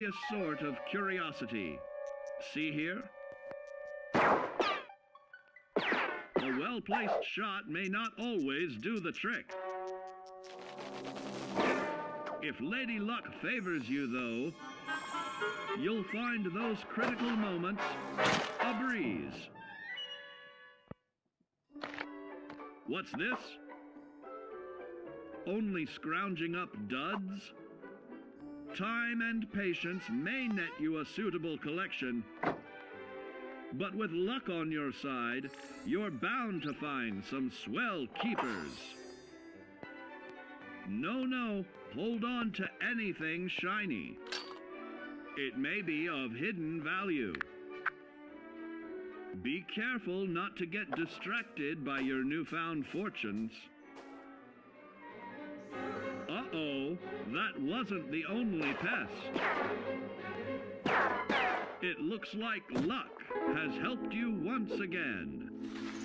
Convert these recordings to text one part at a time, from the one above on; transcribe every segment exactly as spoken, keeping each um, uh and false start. a sort of curiosity. See here? A well-placed shot may not always do the trick. If Lady Luck favors you, though, you'll find those critical moments a breeze. What's this? Only scrounging up duds? Time and patience may net you a suitable collection, but with luck on your side, you're bound to find some swell keepers. No, no, hold on to anything shiny. It may be of hidden value. Be careful not to get distracted by your newfound fortunes. Uh-oh, that wasn't the only pest. It looks like luck has helped you once again.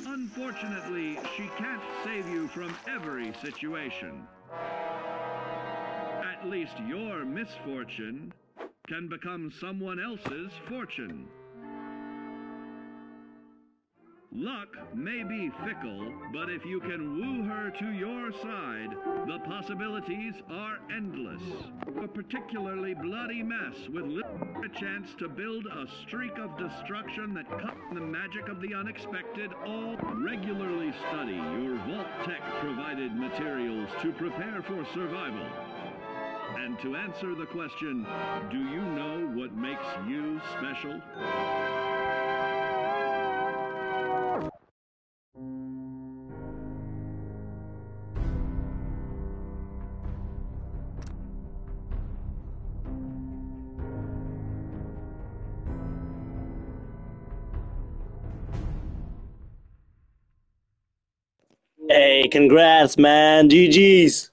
Unfortunately, she can't save you from every situation. At least your misfortune can become someone else's fortune. Luck may be fickle, but if you can woo her to your side, the possibilities are endless. A particularly bloody mess with little chance to build a streak of destruction that cuts the magic of the unexpected all. Regularly study your Vault-Tec provided materials to prepare for survival. And to answer the question, do you know what makes you special? Hey, congrats, man. G G's.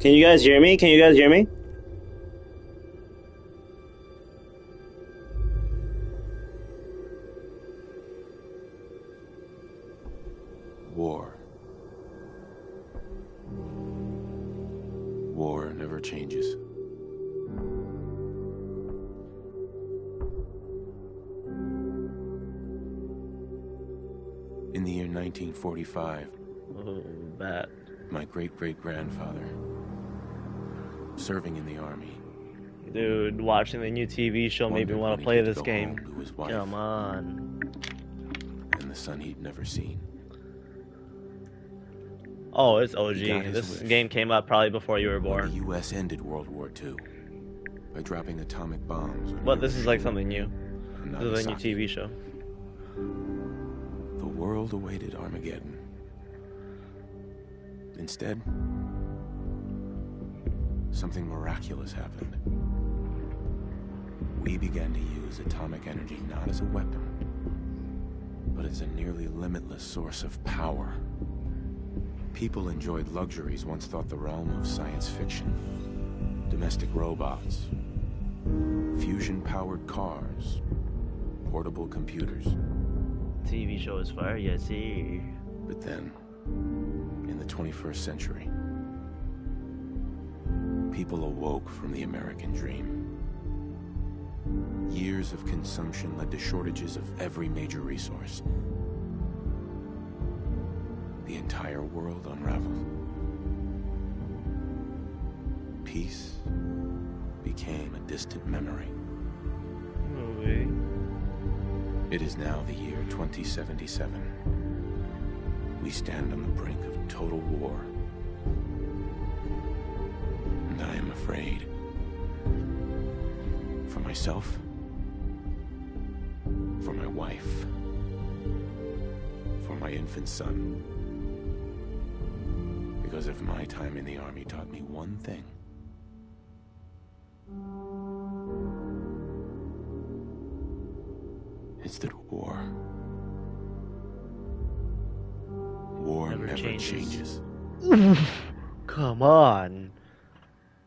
Can you guys hear me? Can you guys hear me? War. War never changes. In the year nineteen forty-five, oh, that. My great-great-grandfather, serving in the army. Dude, watching the new T V show made me want to play this game. Come on. And the son he'd never seen. Oh, it's O G. This game came out probably before you were born. The U S ended World War Two by dropping atomic bombs. But this is like something new. This is a new T V show. The world awaited Armageddon. Instead, something miraculous happened. We began to use atomic energy not as a weapon, but as a nearly limitless source of power. People enjoyed luxuries once thought the realm of science fiction. Domestic robots, fusion-powered cars, portable computers. T V show is fire, yes, see. But then, in the twenty-first century, people awoke from the American dream. Years of consumption led to shortages of every major resource. The entire world unraveled. Peace became a distant memory. No way. It is now the year twenty seventy-seven. We stand on the brink of total war. And I am afraid for myself, for my wife, for my infant son, Because if my time in the army taught me one thing, it's that war. War never, never changes. changes. Come on.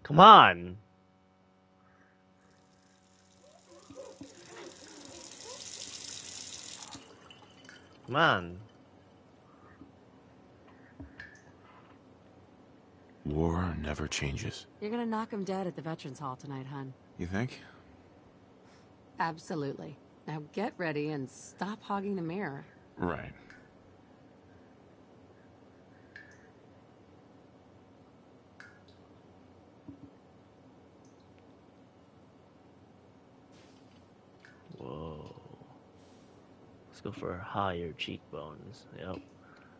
Come on. Come on. War never changes. You're gonna knock him dead at the Veterans Hall tonight, hun. You think? Absolutely. Now get ready and stop hogging the mirror. Right. Whoa. Let's go for higher cheekbones. Yep.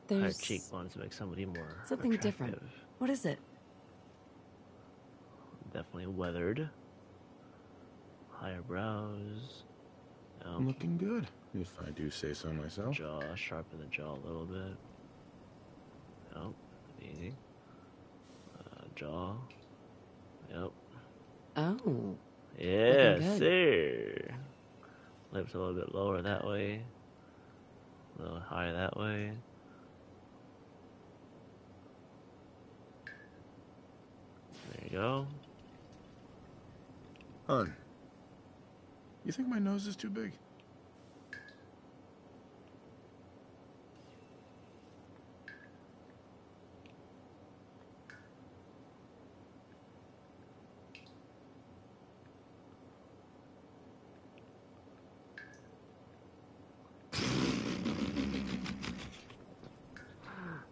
There's higher cheekbones make somebody more something attractive. Different. What is it? Definitely weathered. Higher brows. Um, Looking good, if I do say so myself. Jaw, sharpen the jaw a little bit. Yep, easy. Uh, jaw. Yep. Oh. Yes, sir. Lips a little bit lower that way. A little higher that way. There you go. Hun, you think my nose is too big?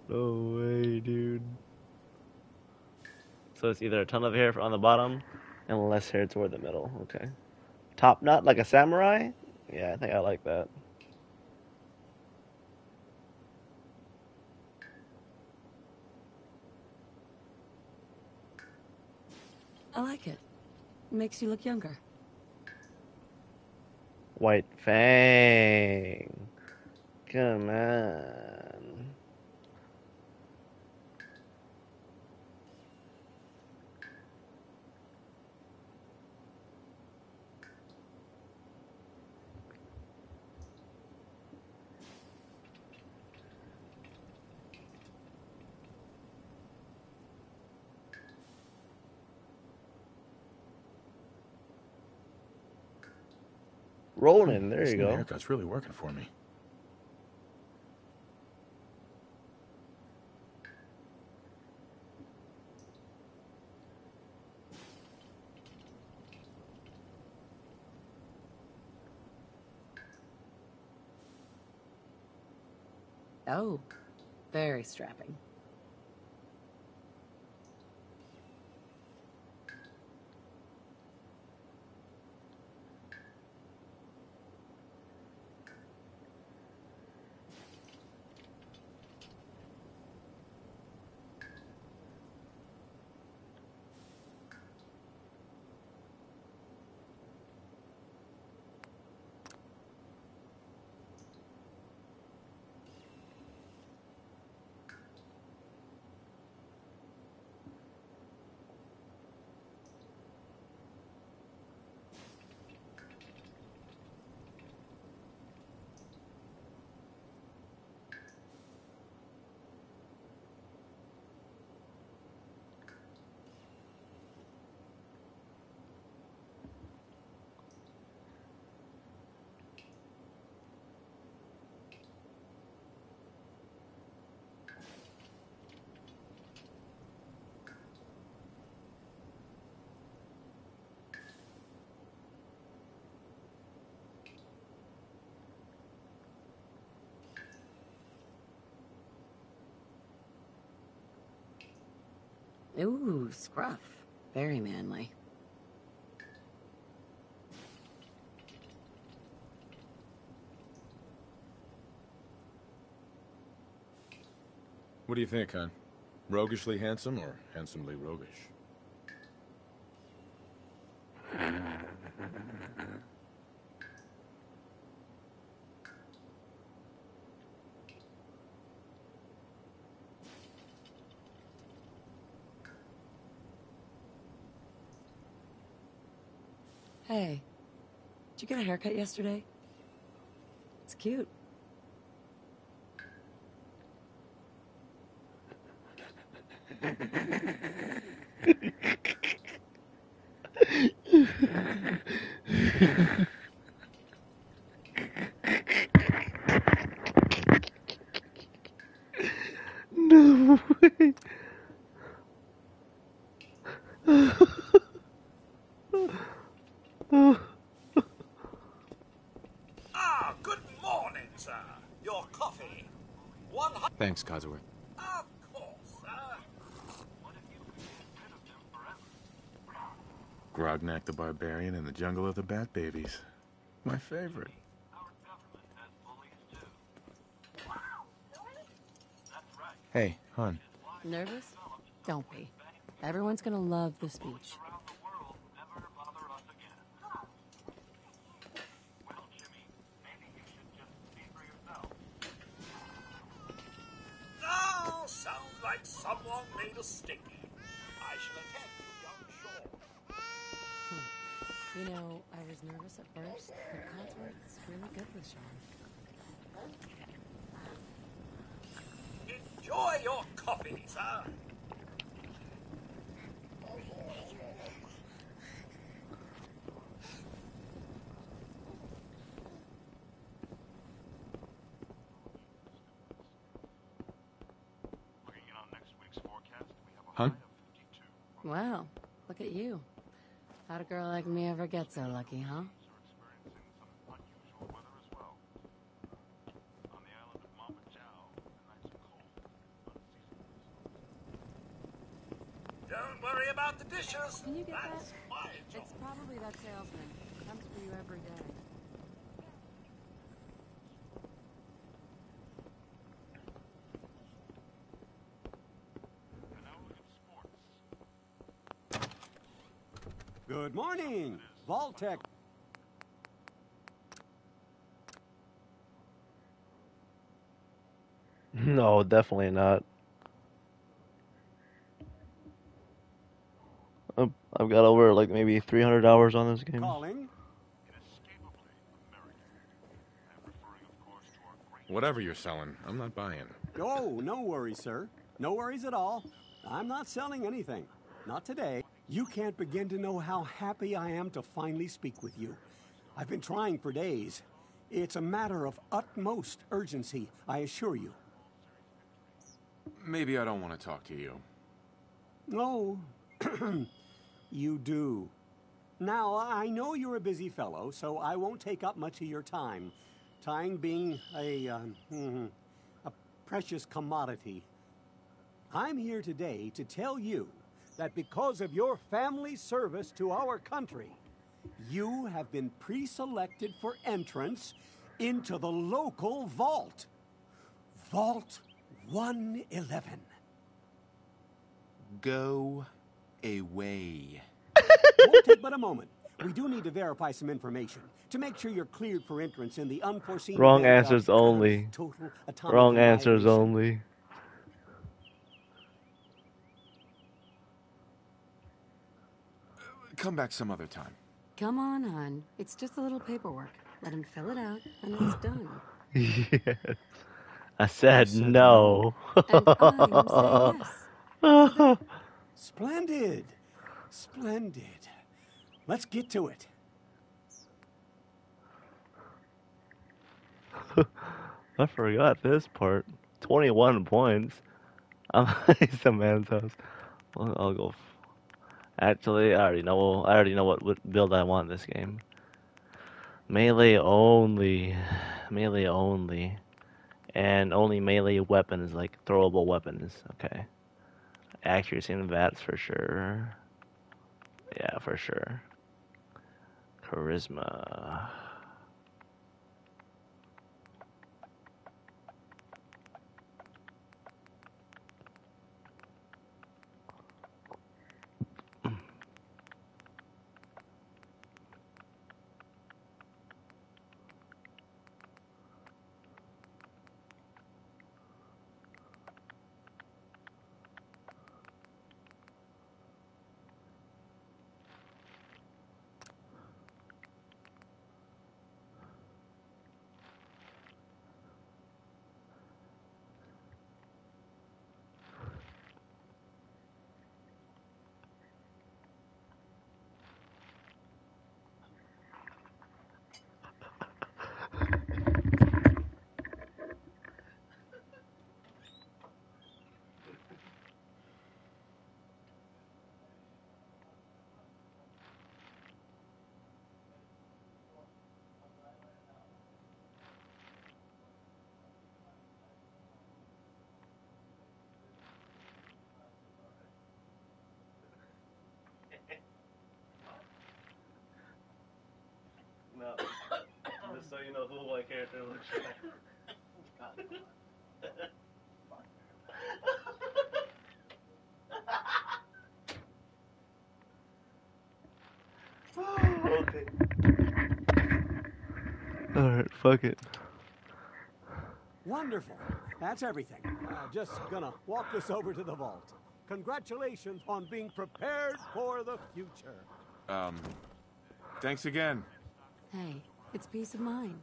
No way, dude. So it's either a ton of hair on the bottom and less hair toward the middle. Okay. Top knot like a samurai? Yeah, I think I like that. I like it. It makes you look younger. White Fang. Come on. Rolling, there you go. The haircut's really working for me. Oh, very strapping. Ooh, scruff. Very manly. What do you think, hon? Roguishly handsome or handsomely roguish? Hey, did you get a haircut yesterday? It's cute. No way. Ah, good morning, sir. Your coffee. One hundred. Thanks, Codsworth. Of course, sir. What if you could be rid of them forever? Grognak the Barbarian and the Jungle of the Bat Babies. My favorite. Our government has bullies too. Wow, really? That's right. Hey, hon. Nervous? Don't be. Everyone's gonna love the speech. Someone made a sticky. I shall attack you, young Sean. Hmm. You know, I was nervous at first, but Codsworth is really good with Sean. Enjoy your coffee, sir. Huh? Wow, look at you. How'd a girl like me ever get so lucky, huh? Don't worry about the dishes. Can you get That's that? My job. It's probably that salesman. Comes for you every day. Good morning, Vault-Tec. No, definitely not. I've got over like maybe three hundred hours on this game. Calling. Whatever you're selling, I'm not buying. Oh, no worries, sir. No worries at all. I'm not selling anything. Not today. You can't begin to know how happy I am to finally speak with you. I've been trying for days. It's a matter of utmost urgency, I assure you. Maybe I don't want to talk to you. No, you do. Now, I know you're a busy fellow, so I won't take up much of your time. Time being a, uh, a precious commodity. I'm here today to tell you that because of your family service to our country, you have been pre-selected for entrance into the local vault. Vault one eleven. Go away. Won't take but a moment. We do need to verify some information to make sure you're cleared for entrance in the unforeseen... Wrong answers only. Wrong answers only. Come back some other time. Come on, hon. It's just a little paperwork. Let him fill it out, and it's done. Yes. I said no. And I'm saying yes. Splendid. Splendid. Let's get to it. I forgot this part. twenty-one points. I'm at some man's house. I'll go... Actually, I already know. I already know what, what build I want this game. Melee only, melee only, and only melee weapons, like throwable weapons. Okay, accuracy and V A Ts for sure. Yeah, for sure. Charisma. so you know who my character looks like. Okay. Alright, fuck it. Wonderful. That's everything. Uh, just gonna walk this over to the vault. Congratulations on being prepared for the future. Um, thanks again. Hey, it's peace of mind.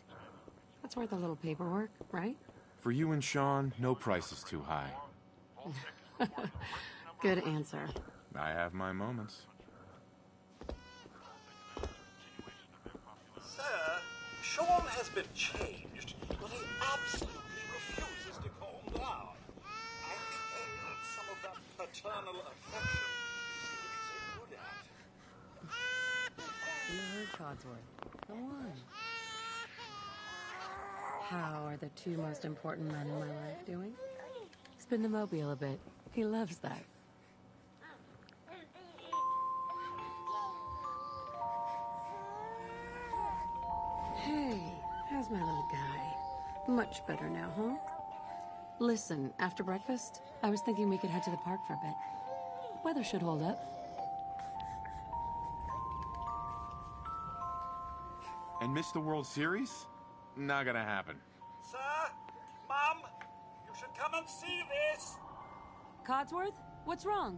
That's worth a little paperwork, right? For you and Sean, no price is too high. Good answer. I have my moments. Sir, Sean has been changed, but he absolutely refuses to calm down. I think I got some of that paternal affection you seem to be so good at. You heard Codsworth. Come on. How are the two most important men in my life doing? Spin the mobile a bit. He loves that. Hey, how's my little guy? Much better now, huh? Listen, after breakfast, I was thinking we could head to the park for a bit. Weather should hold up. And miss the World Series? Not gonna happen. Sir? Mom? You should come and see this! Codsworth? What's wrong?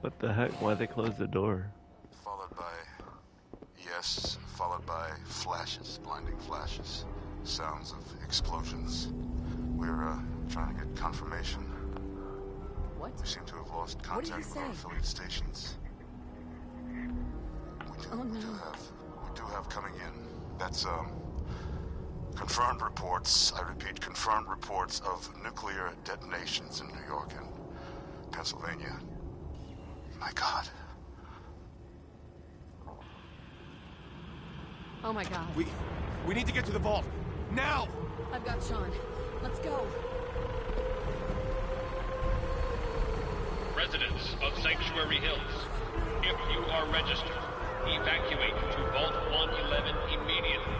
What the heck? Why'd they close the door? Followed by... yes, followed by flashes, blinding flashes. Sounds of explosions. We're, uh, trying to get confirmation. What? We seem to have lost contact with our affiliate stations. Oh, no. We do have, we do have coming in. That's, um, confirmed reports, I repeat, confirmed reports of nuclear detonations in New York and Pennsylvania. My God. Oh, my God. We, we need to get to the vault. Now! I've got Sean. Let's go. Residents of Sanctuary Hills, if you are registered, evacuate to Vault one eleven immediately.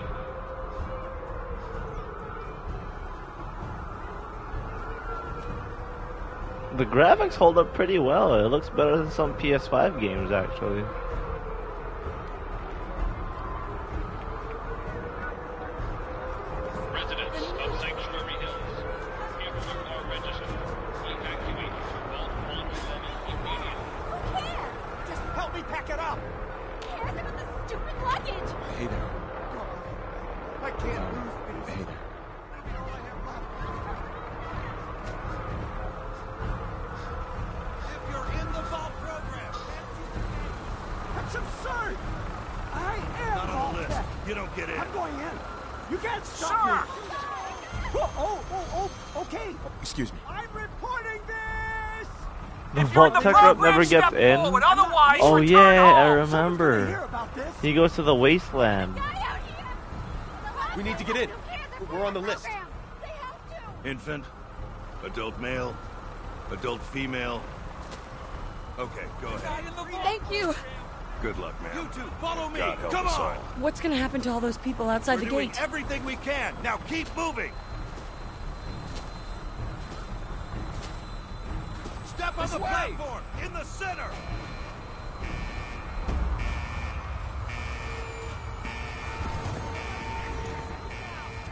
The graphics hold up pretty well. It looks better than some P S five games, actually. Vault-Tec rep never gets in. Oh yeah, I remember. He goes to the wasteland. We need to get in. We're on the list. Infant, adult male, adult female. Okay, go ahead. Thank you. Good luck, man. You two, follow me. Come on. What's gonna happen to all those people outside the gate? We're doing everything we can. Now keep moving. On the platform, in the center.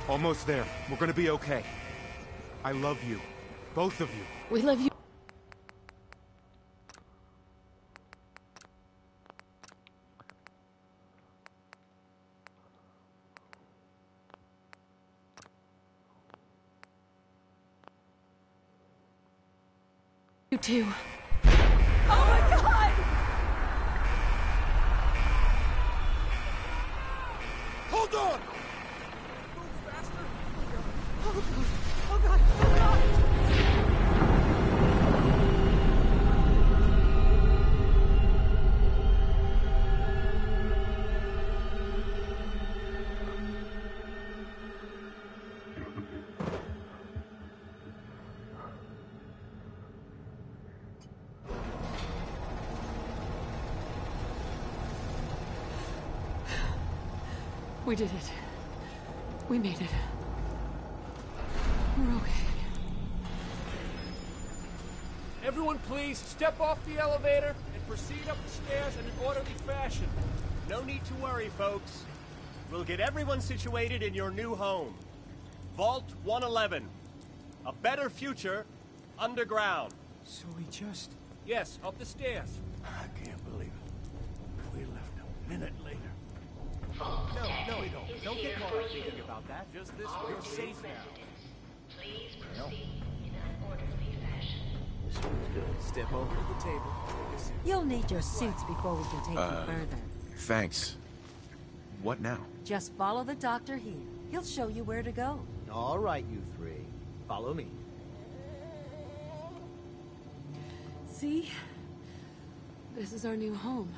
Almost there. We're gonna be okay. I love you, both of you. We love you. Too. Oh my God! Hold on! Go faster! Oh God! Oh God! Oh God! We did it. We made it. We're okay. Everyone please step off the elevator and proceed up the stairs in an orderly fashion. No need to worry, folks. We'll get everyone situated in your new home. Vault one eleven. A better future underground. So we just... Yes, up the stairs. I can't believe it. We left a minute later. Vault-Tec no, no, we don't. Don't get more thinking about that. Just this, all you're safe now. Please proceed no. in an orderly fashion. This one's good. Step over to the table. You'll need your suits before we can take uh, you further. Thanks. What now? Just follow the doctor here. He'll show you where to go. All right, you three. Follow me. See? This is our new home.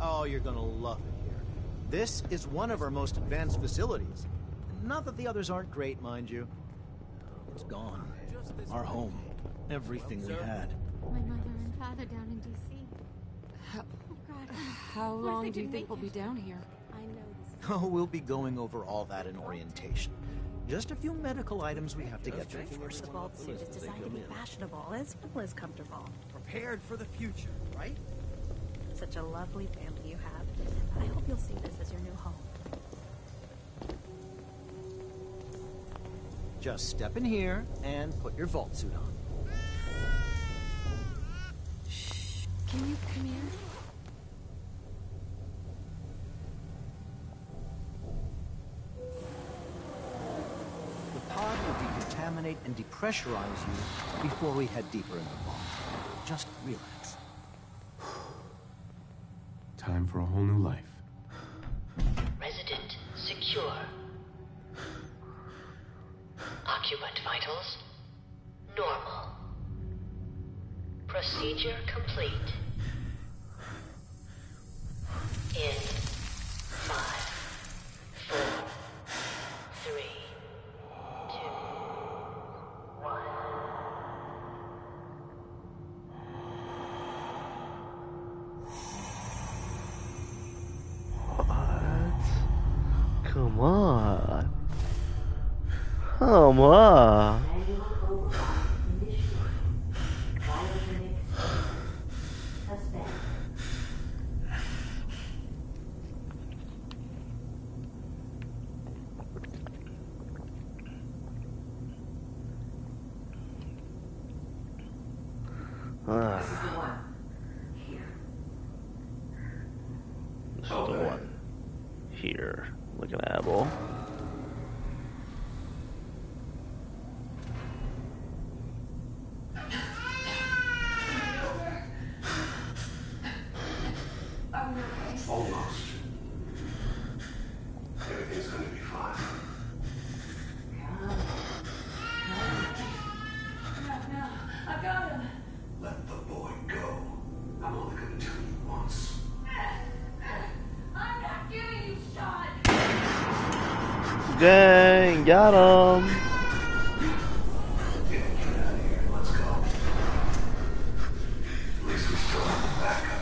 Oh, you're gonna love it here. This is one of our most advanced facilities. Not that the others aren't great, mind you. It's gone. Our home. Everything we had. My mother and father down in D C How, oh God, how long do you think we'll be down here? I know this. Oh, we'll be going over all that in orientation. Just a few medical items we have to get to first. The vault suit is designed to be fashionable as well as comfortable. Prepared for the future, right? Such a lovely family you have. I hope you'll see this as your new home. Just step in here and put your vault suit on. Shh. Can you come here? And depressurize you before we head deeper in the vault. Just relax. Time for a whole new life. Resident secure. Occupant vitals normal. Procedure complete. In five, four, three. Come on. Come on. Gang, got him. Yeah, get out of here. Let's go. At least we still have the backup.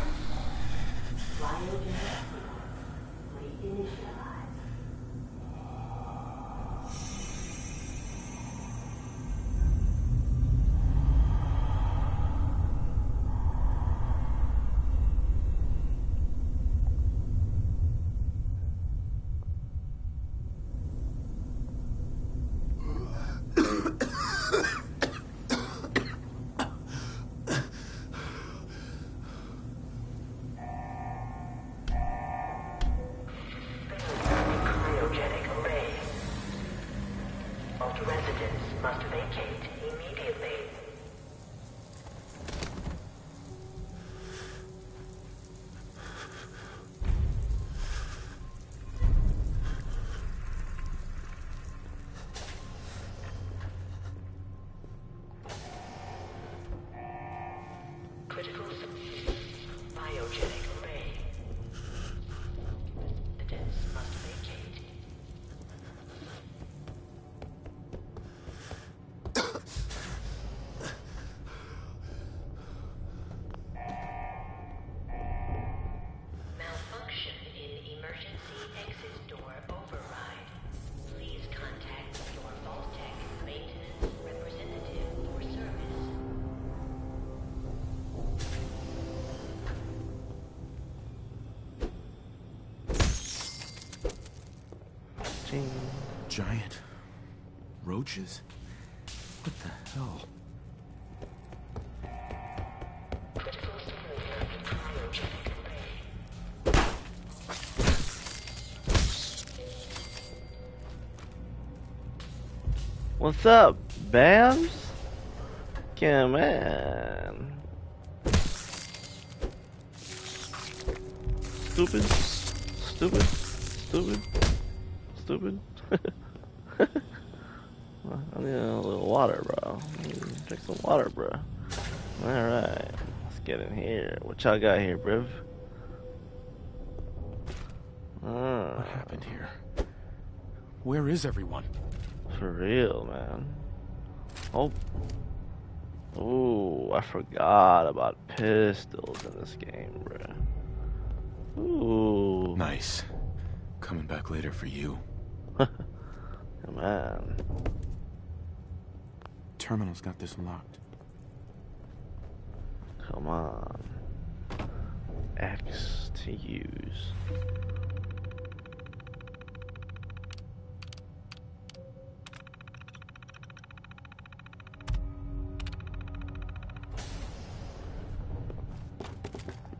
Door giant roaches? What the hell? What's up, Babs? Come on. Stupid, stupid, stupid, stupid. I need a little water, bro. Drink some water, bro. Alright, let's get in here. What y'all got here, bruv? Uh, what happened here? Where is everyone? For real, man. Oh. Ooh, I forgot about pistols in this game, bruh. Ooh. Nice. Coming back later for you. Come on. Terminal's got this locked. Come on. X to use.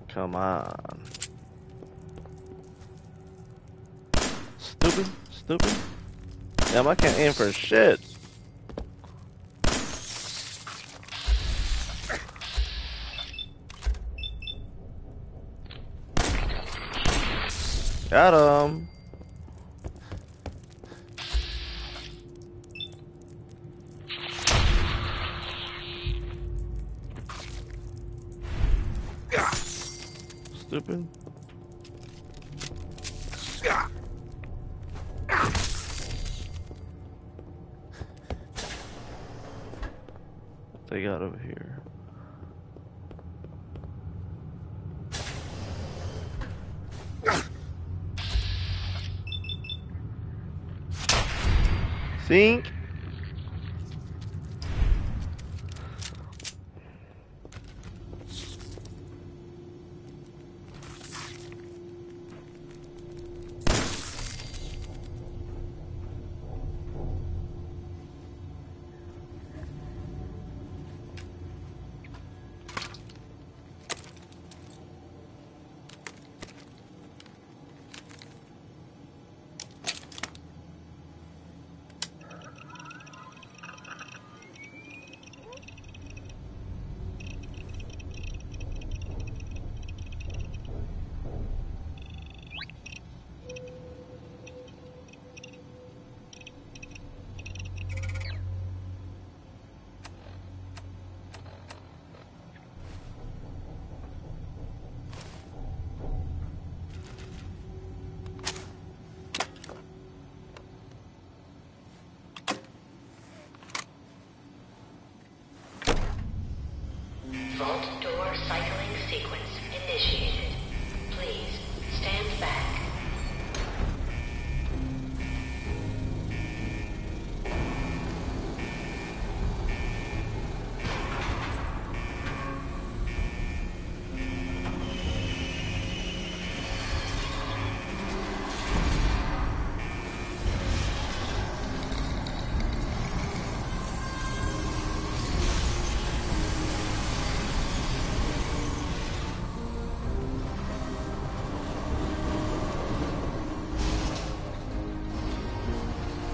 Come on. Stupid, stupid. Damn, I can't aim for shit. Got him. Stupid. What they got over here? Sink.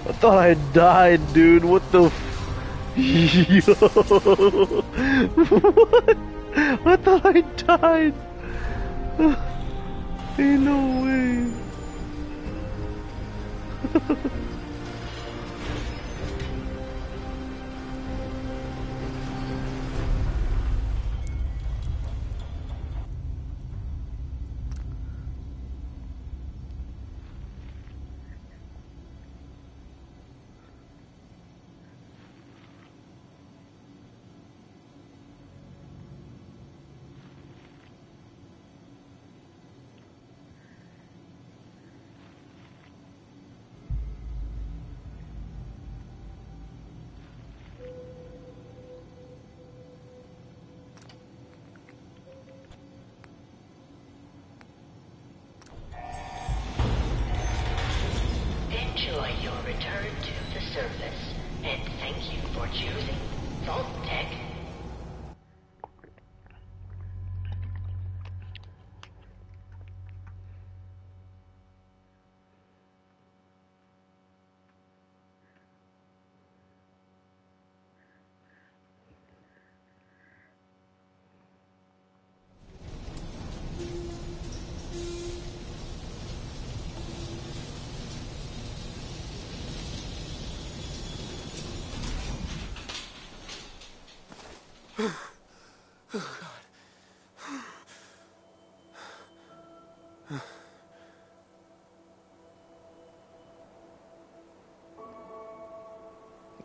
I thought I died, dude. What the f- Yo. What? I thought I died. Ain't no way. service, and thank you for choosing Vault-Tec.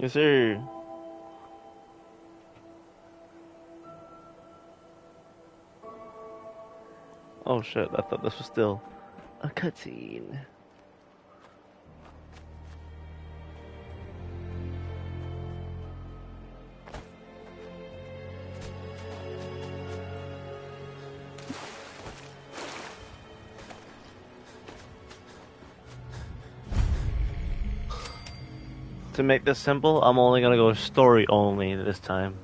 Yes, sir. Oh shit, I thought this was still a cutscene. To make this simple, I'm only gonna go story only this time.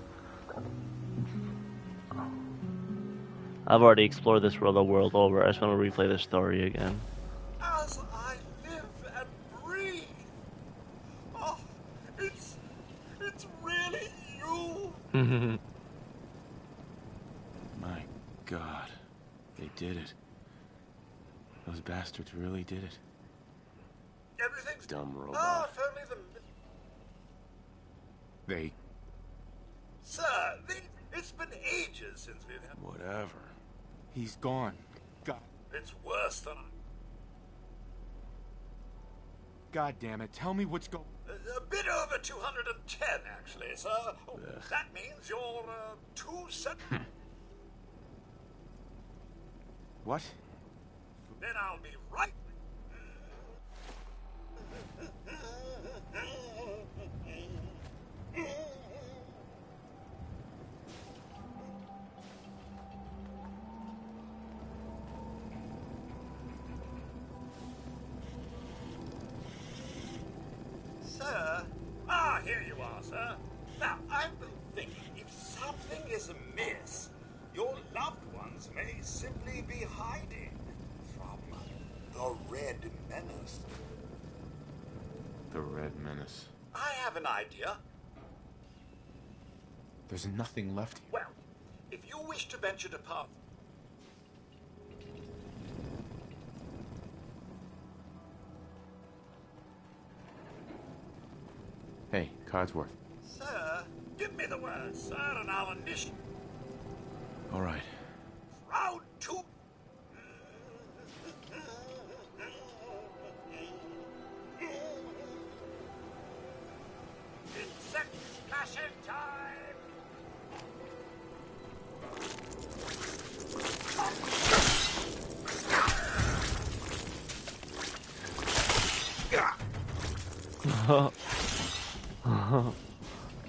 I've already explored this world a world over. I just wanna replay the story again. As I live and breathe. Oh, it's it's really you. My God, they did it. Those bastards really did it. Everything's dumb robot. Oh, if only the They... Sir, they, it's been ages since we've had... Whatever. He's gone. God... It's worse than... God damn it, tell me what's going... A, a bit over two hundred ten, actually, sir. Oh, that means you're, uh, two cent... What? Then I'll be right... Sir? Ah, here you are, sir. Now, I've been thinking, if something is amiss, your loved ones may simply be hiding from the Red Menace. The Red Menace. I have an idea. There's nothing left here. Well, if you wish to venture to path... Hey, Codsworth. Sir, give me the word, sir, and I'll initiate. All right. Round two. Insect splashing time.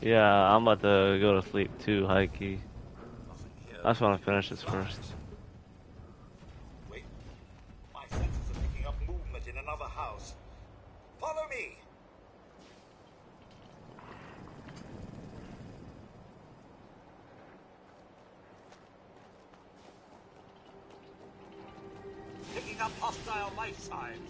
Yeah, I'm about to go to sleep too, Heike. I just want to finish this first. Wait, my senses are picking up movement in another house. Follow me. Picking up hostile life signs.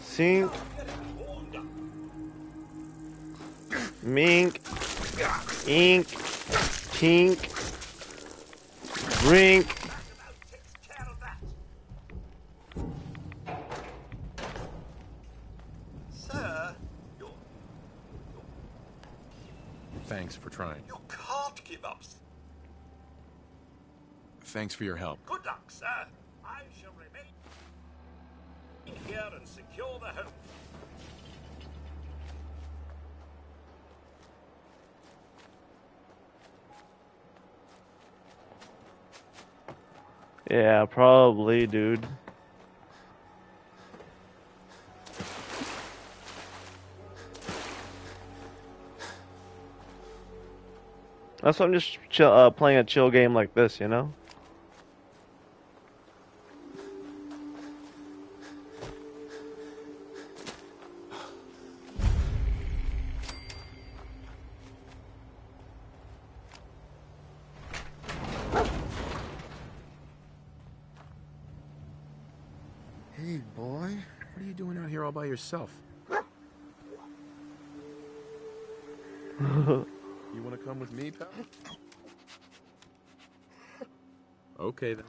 Sink. Mink. Ink. Kink. Drink. Sir, you're, you're... Thanks for trying. You can't give up. Thanks for your help. Good luck, sir. I shall remain here and secure the home. Yeah, probably, dude. That's why I'm just chill, uh, playing a chill game like this, you know? by yourself. You want to come with me, pal? Okay, then.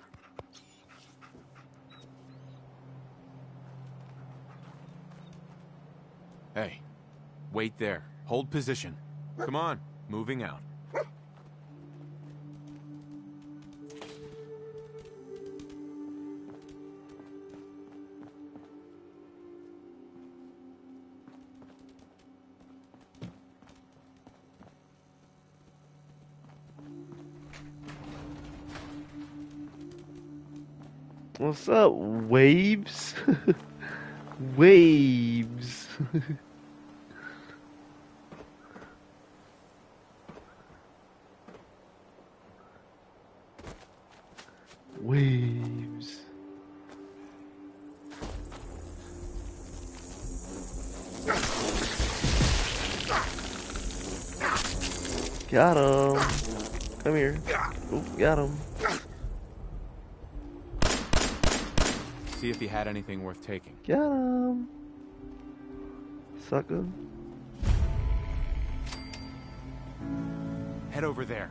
Hey, wait there. Hold position. Come on, moving out. What's up, waves? Waves. Waves. Got him. Come here. Oh, got him. See if he had anything worth taking. Got him. Sucker. Head over there.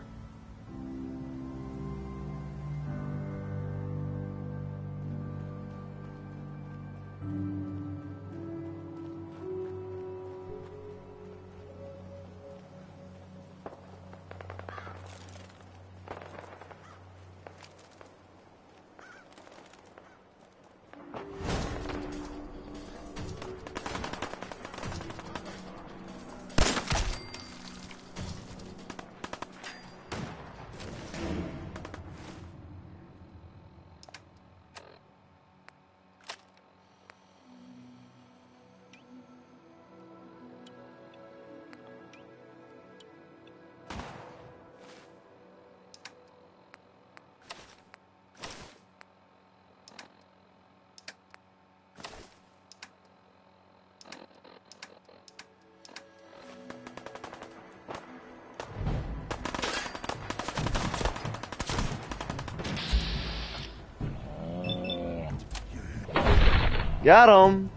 Got him.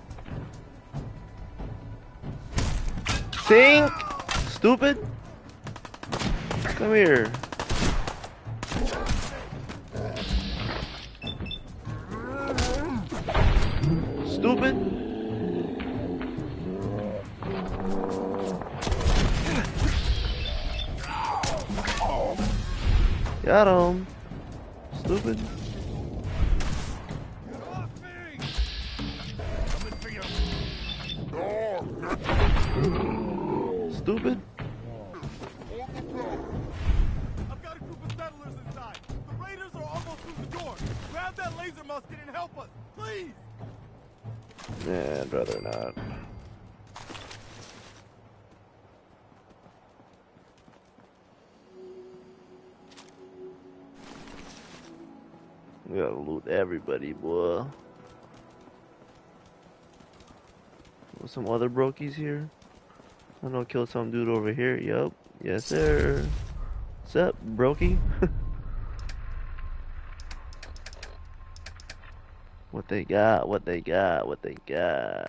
Think, stupid. Come here. Stupid. Got him. Stupid. Stupid. I've got a group of settlers inside. The raiders are almost through the door. Grab that laser musket and help us, please. Yeah, I'd rather not. We gotta loot everybody, boy. Some other brokies here. I know, killed some dude over here. Yup. Yes, sir. What's up, brokie? What they got? What they got? What they got?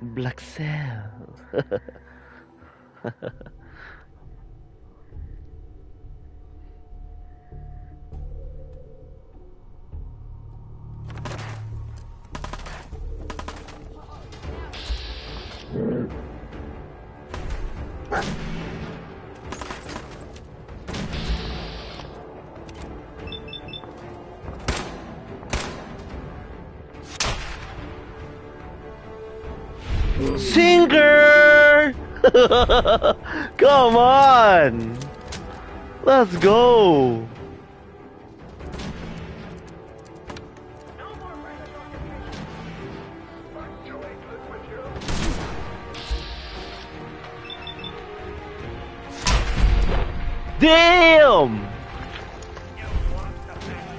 Black Cell. Sinker! Come on! Let's go! Damn!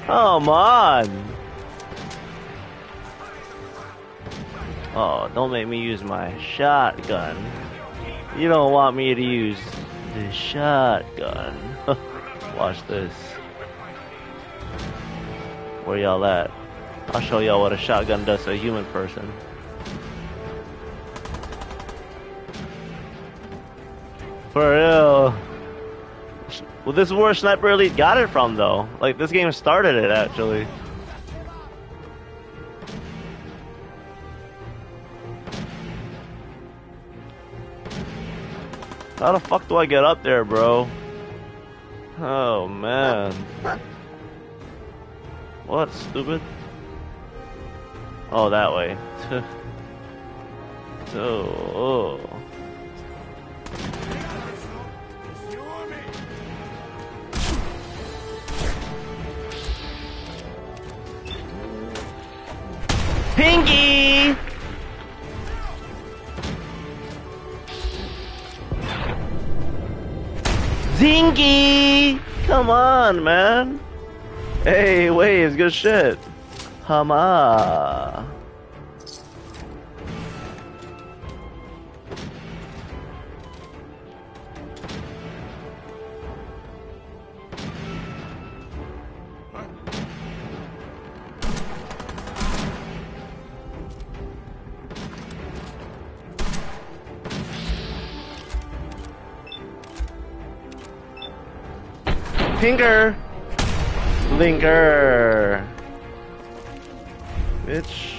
Come on! Oh, don't make me use my shotgun. You don't want me to use the shotgun. Watch this. Where y'all at? I'll show y'all what a shotgun does to a human person. For real. Well, this is where Sniper Elite got it from, though. Like, this game started it, actually. How the fuck do I get up there, bro? Oh, man. What, stupid? Oh, that way. So... Oh. Pinky! Zingy! Come on, man! Hey, waves, good shit! Hama! Tinker! Linker! Bitch.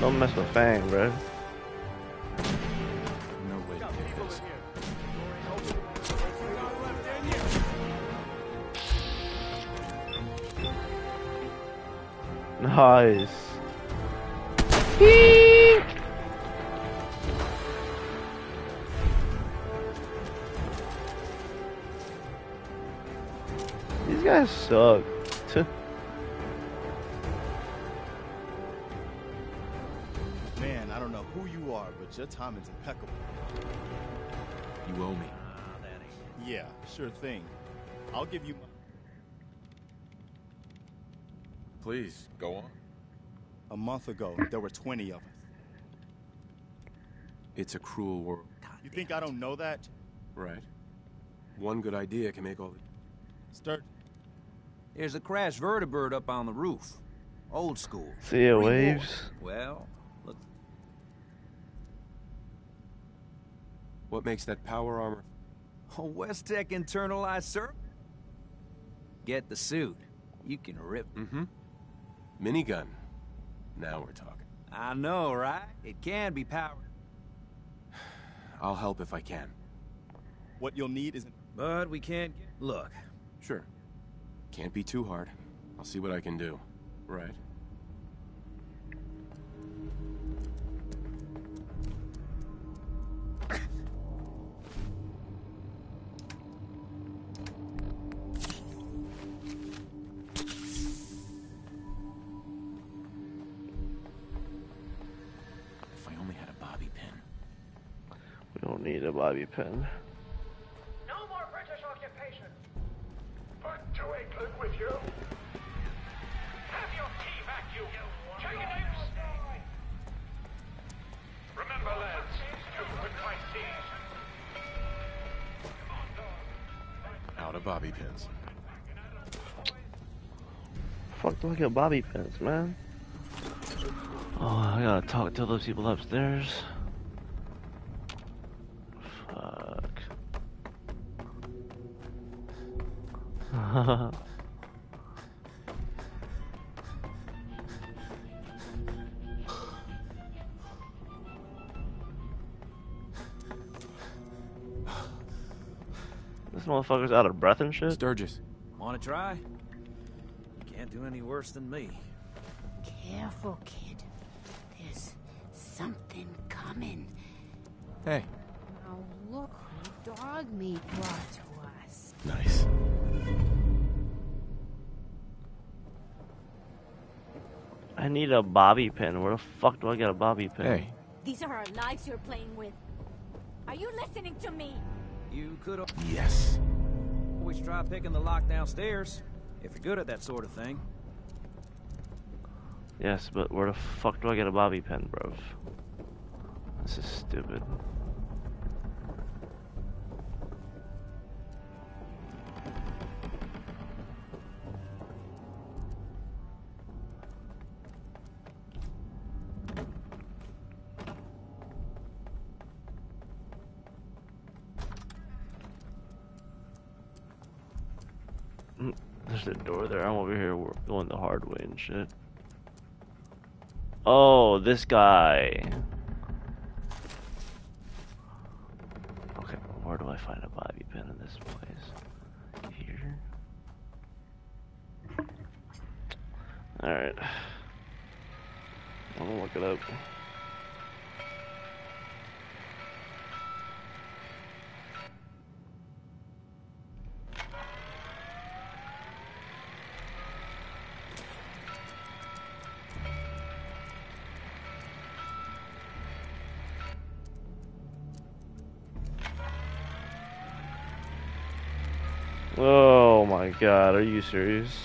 Don't mess with Fang, bro. No way to get this. Nice. Eek! These guys suck. Man, I don't know who you are, but your timing's impeccable. You owe me. Uh, yeah, sure thing. I'll give you... Please, go on. A month ago, there were twenty of us. It's a cruel world. You think I don't know that? Right. One good idea can make all the... Start. There's a crashed vertibird up on the roof. Old school. See ya, waves. Well, look. What makes that power armor? A West-Tec internalized sir. Get the suit. You can rip. Mm-hmm. Minigun. Now we're talking. I know, right? It can be powered. I'll help if I can. What you'll need is... But we can't get... Look. Sure. Can't be too hard. I'll see what I can do. Right. If I only had a bobby pin. We don't need a bobby pin. Bobby pins. Fuck, do I get bobby pins, man? Oh, I gotta talk to those people upstairs. Fuck. This motherfucker's out of breath and shit. Sturgis, want to try? You can't do any worse than me. Careful, kid. There's something coming. Hey. Now look who dog meat brought to us. Nice. I need a bobby pin. Where the fuck do I get a bobby pin? Hey. These are our lives you're playing with. Are you listening to me? You could... Yes. Always try picking the lock downstairs, if you're good at that sort of thing. Yes, but where the fuck do I get a bobby pin, bro? This is stupid. There's a door there. I'm over here going the hard way and shit. Oh, this guy. Okay, where do I find a bobby pin in this place? Here. All right. I'm gonna look it up. Oh my god, are you serious?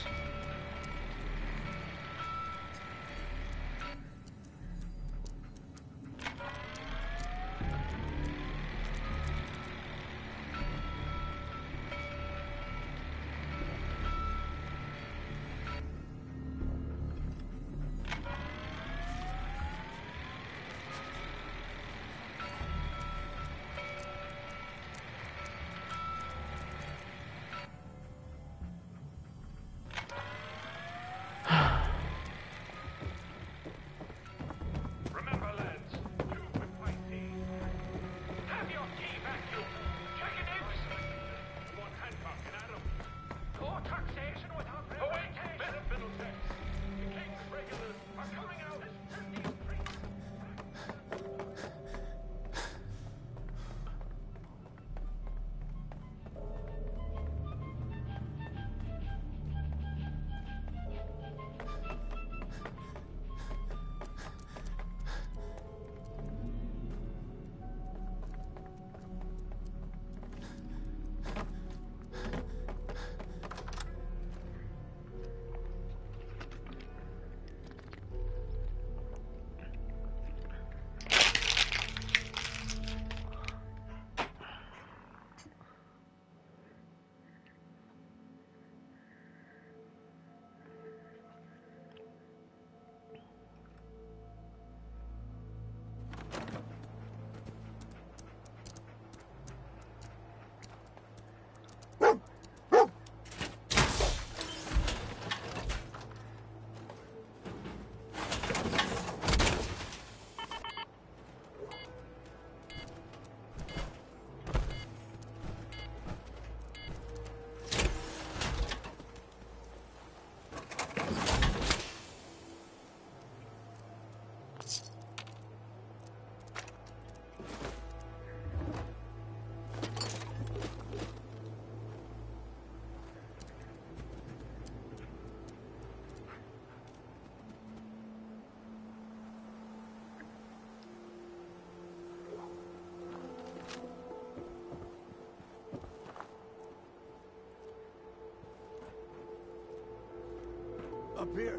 Up here.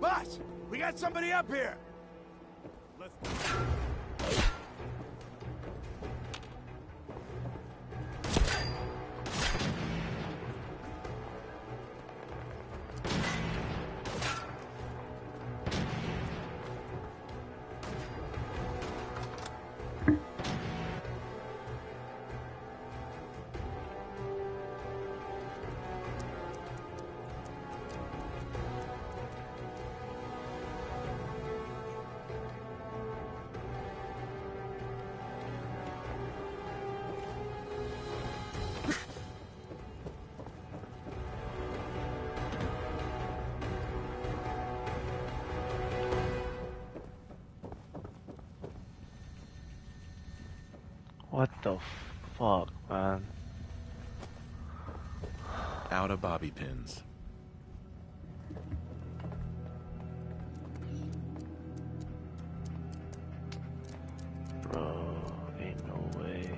Boss, we got somebody up here. Let's What the fuck, man? Out of bobby pins. Bro, ain't no way.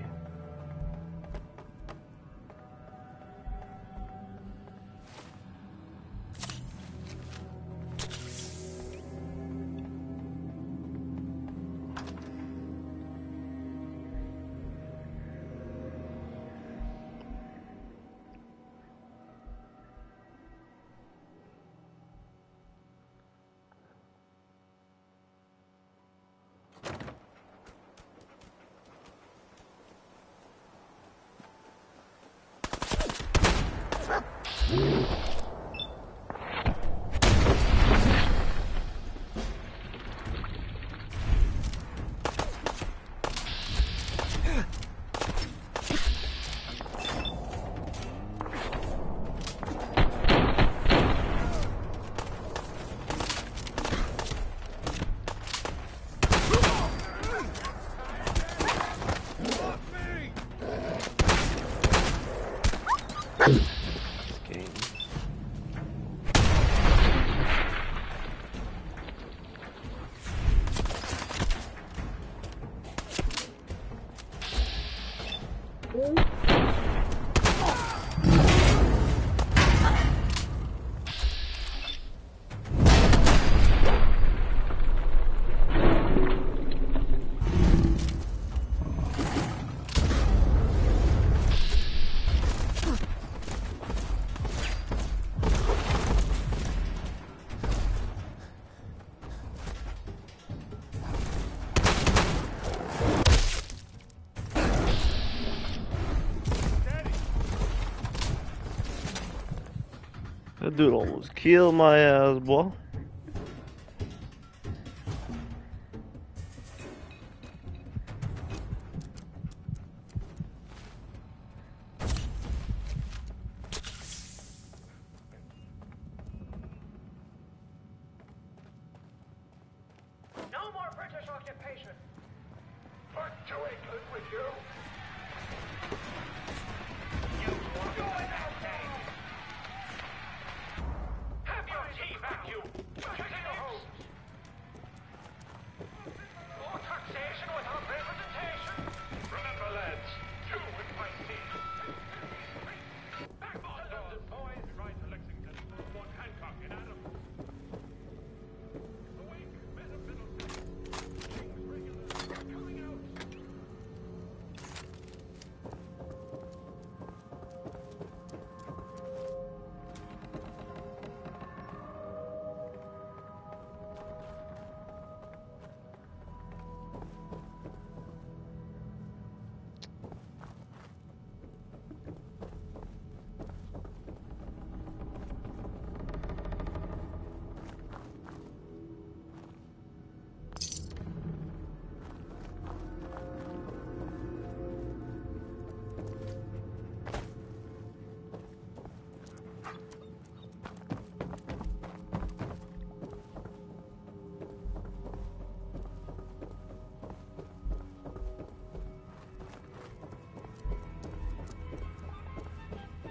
Dude almost killed my ass, boy.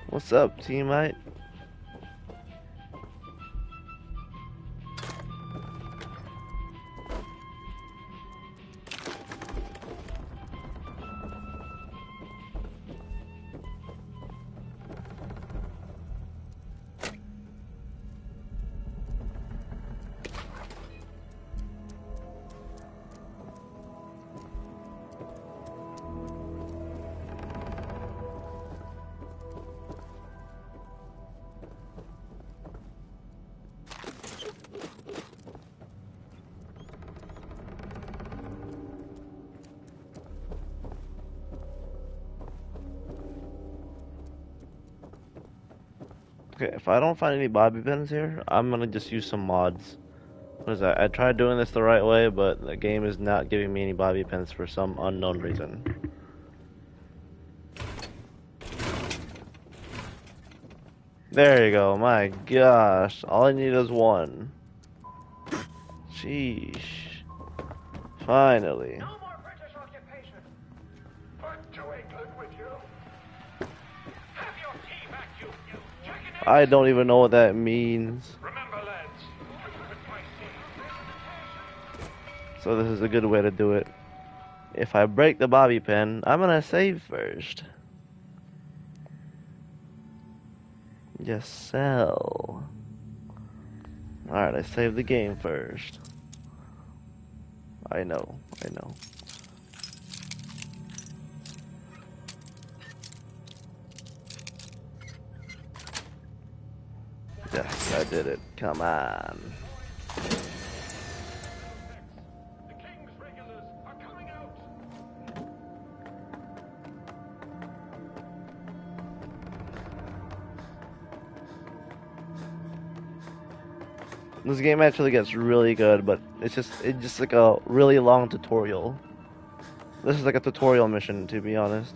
What's up, teammate? If I don't find any bobby pins here, I'm gonna just use some mods. What is that? I tried doing this the right way, but the game is not giving me any bobby pins for some unknown reason. There you go, my gosh. All I need is one. Sheesh. Finally. No more British occupation. For to England with you. Have your tea back, you, you jackanapes. I don't even know what that means. Remember, lads. So this is a good way to do it. If I break the bobby pin, I'm gonna save first. Just sell. Alright, I saved the game first. I know, I know. Yes, I did it. Come on. This game actually gets really good, but it's just it's just like a really long tutorial. This is like a tutorial mission, to be honest.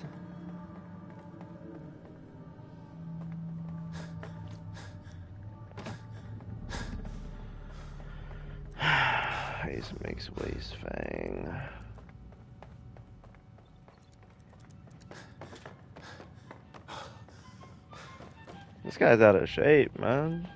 Ace makes waste fang. This guy's out of shape, man.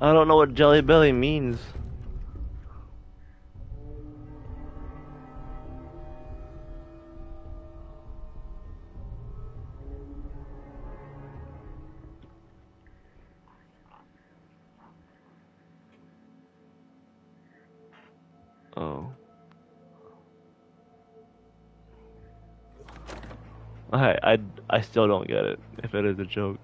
I don't know what Jelly Belly means. Oh. I I I still don't get it if it is a joke.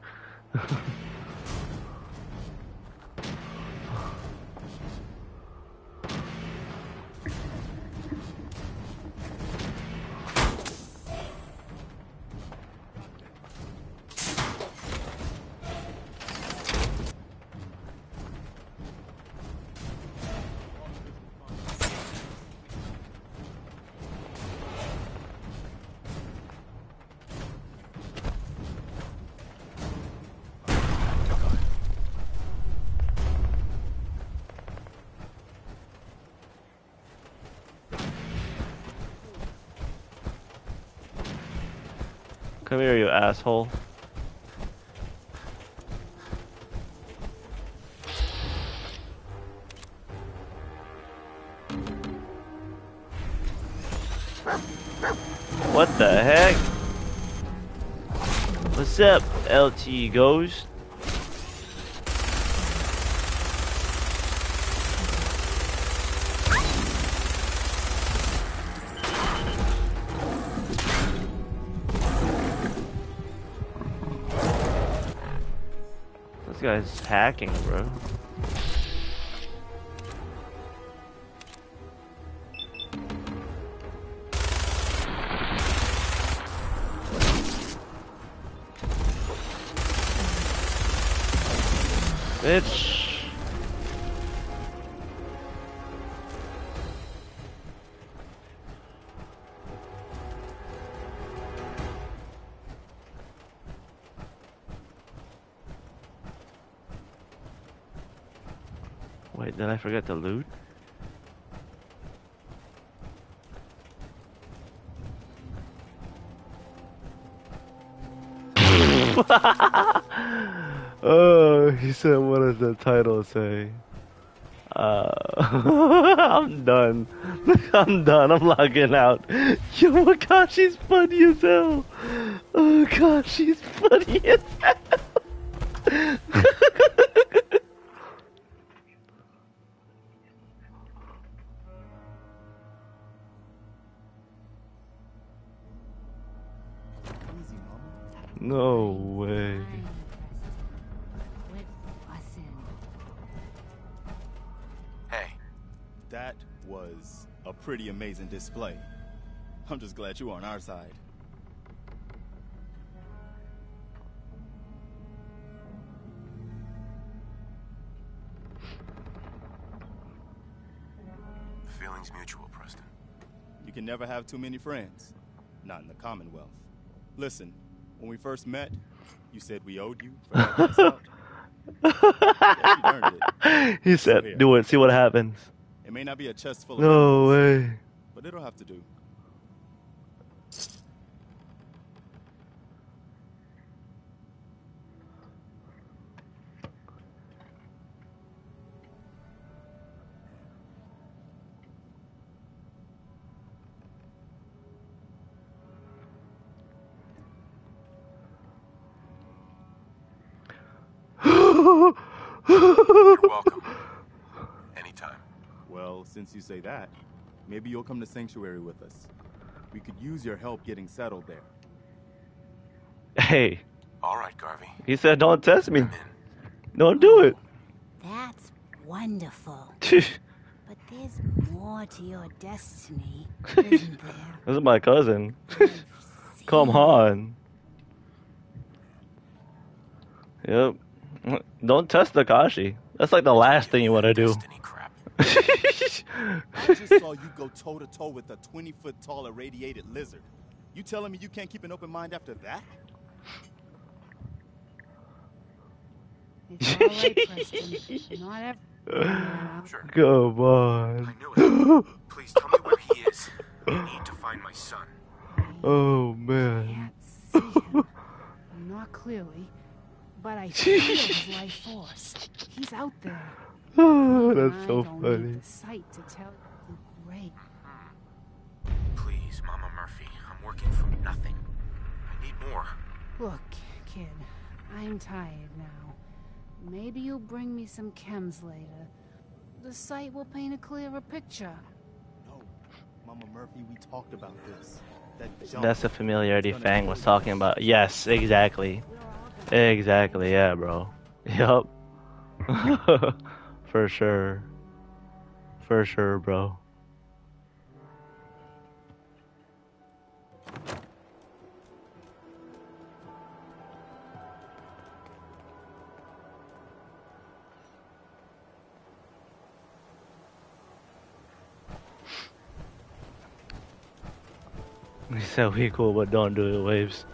Come here, you asshole. What the heck? What's up, L T Ghost? This guy's hacking, bro. Bitch. Wait, did I forget to loot? Oh, he said, what does the title say? Uh, I'm done. I'm done. I'm logging out. Yo, Akashi's funny as hell. Oh, God, she's funny as hell. No way. Hey. That was a pretty amazing display. I'm just glad you were on our side. The feeling's mutual, Preston. You can never have too many friends. Not in the Commonwealth. Listen, when we first met, you said we owed you for helping us out. Yeah, you earned it. He said, so do it, see what happens. It may not be a chest full of no weapons, way, but it'll have to do. You're welcome. Anytime. Well, since you say that, maybe you'll come to Sanctuary with us. We could use your help getting settled there. Hey. All right, Garvey. He said, don't test me. Don't do it. That's wonderful. But there's more to your destiny, isn't there? This is my cousin. Come on. Yep. Don't test Akashi. That's like the last thing you want to do. I just saw you go toe to toe with a twenty foot tall irradiated lizard. You telling me you can't keep an open mind after that? It's all right, Preston. Not every... yeah. Sure. Come on. I knew it. Please tell me where he is. I need to find my son. Oh man. I can't see him. Not clearly. But I feel his life force. He's out there. Oh, that's so funny. Sight to tell the great. Please, Mama Murphy, I'm working from nothing. I need more. Look, kid, I'm tired now. Maybe you'll bring me some chems later. The sight will paint a clearer picture. No, Mama Murphy, we talked about this. That that's the familiarity Fang was talking about. Yes, exactly. Exactly, yeah, bro. Yup. For sure. For sure, bro. He said we cool, but don't do it, waves.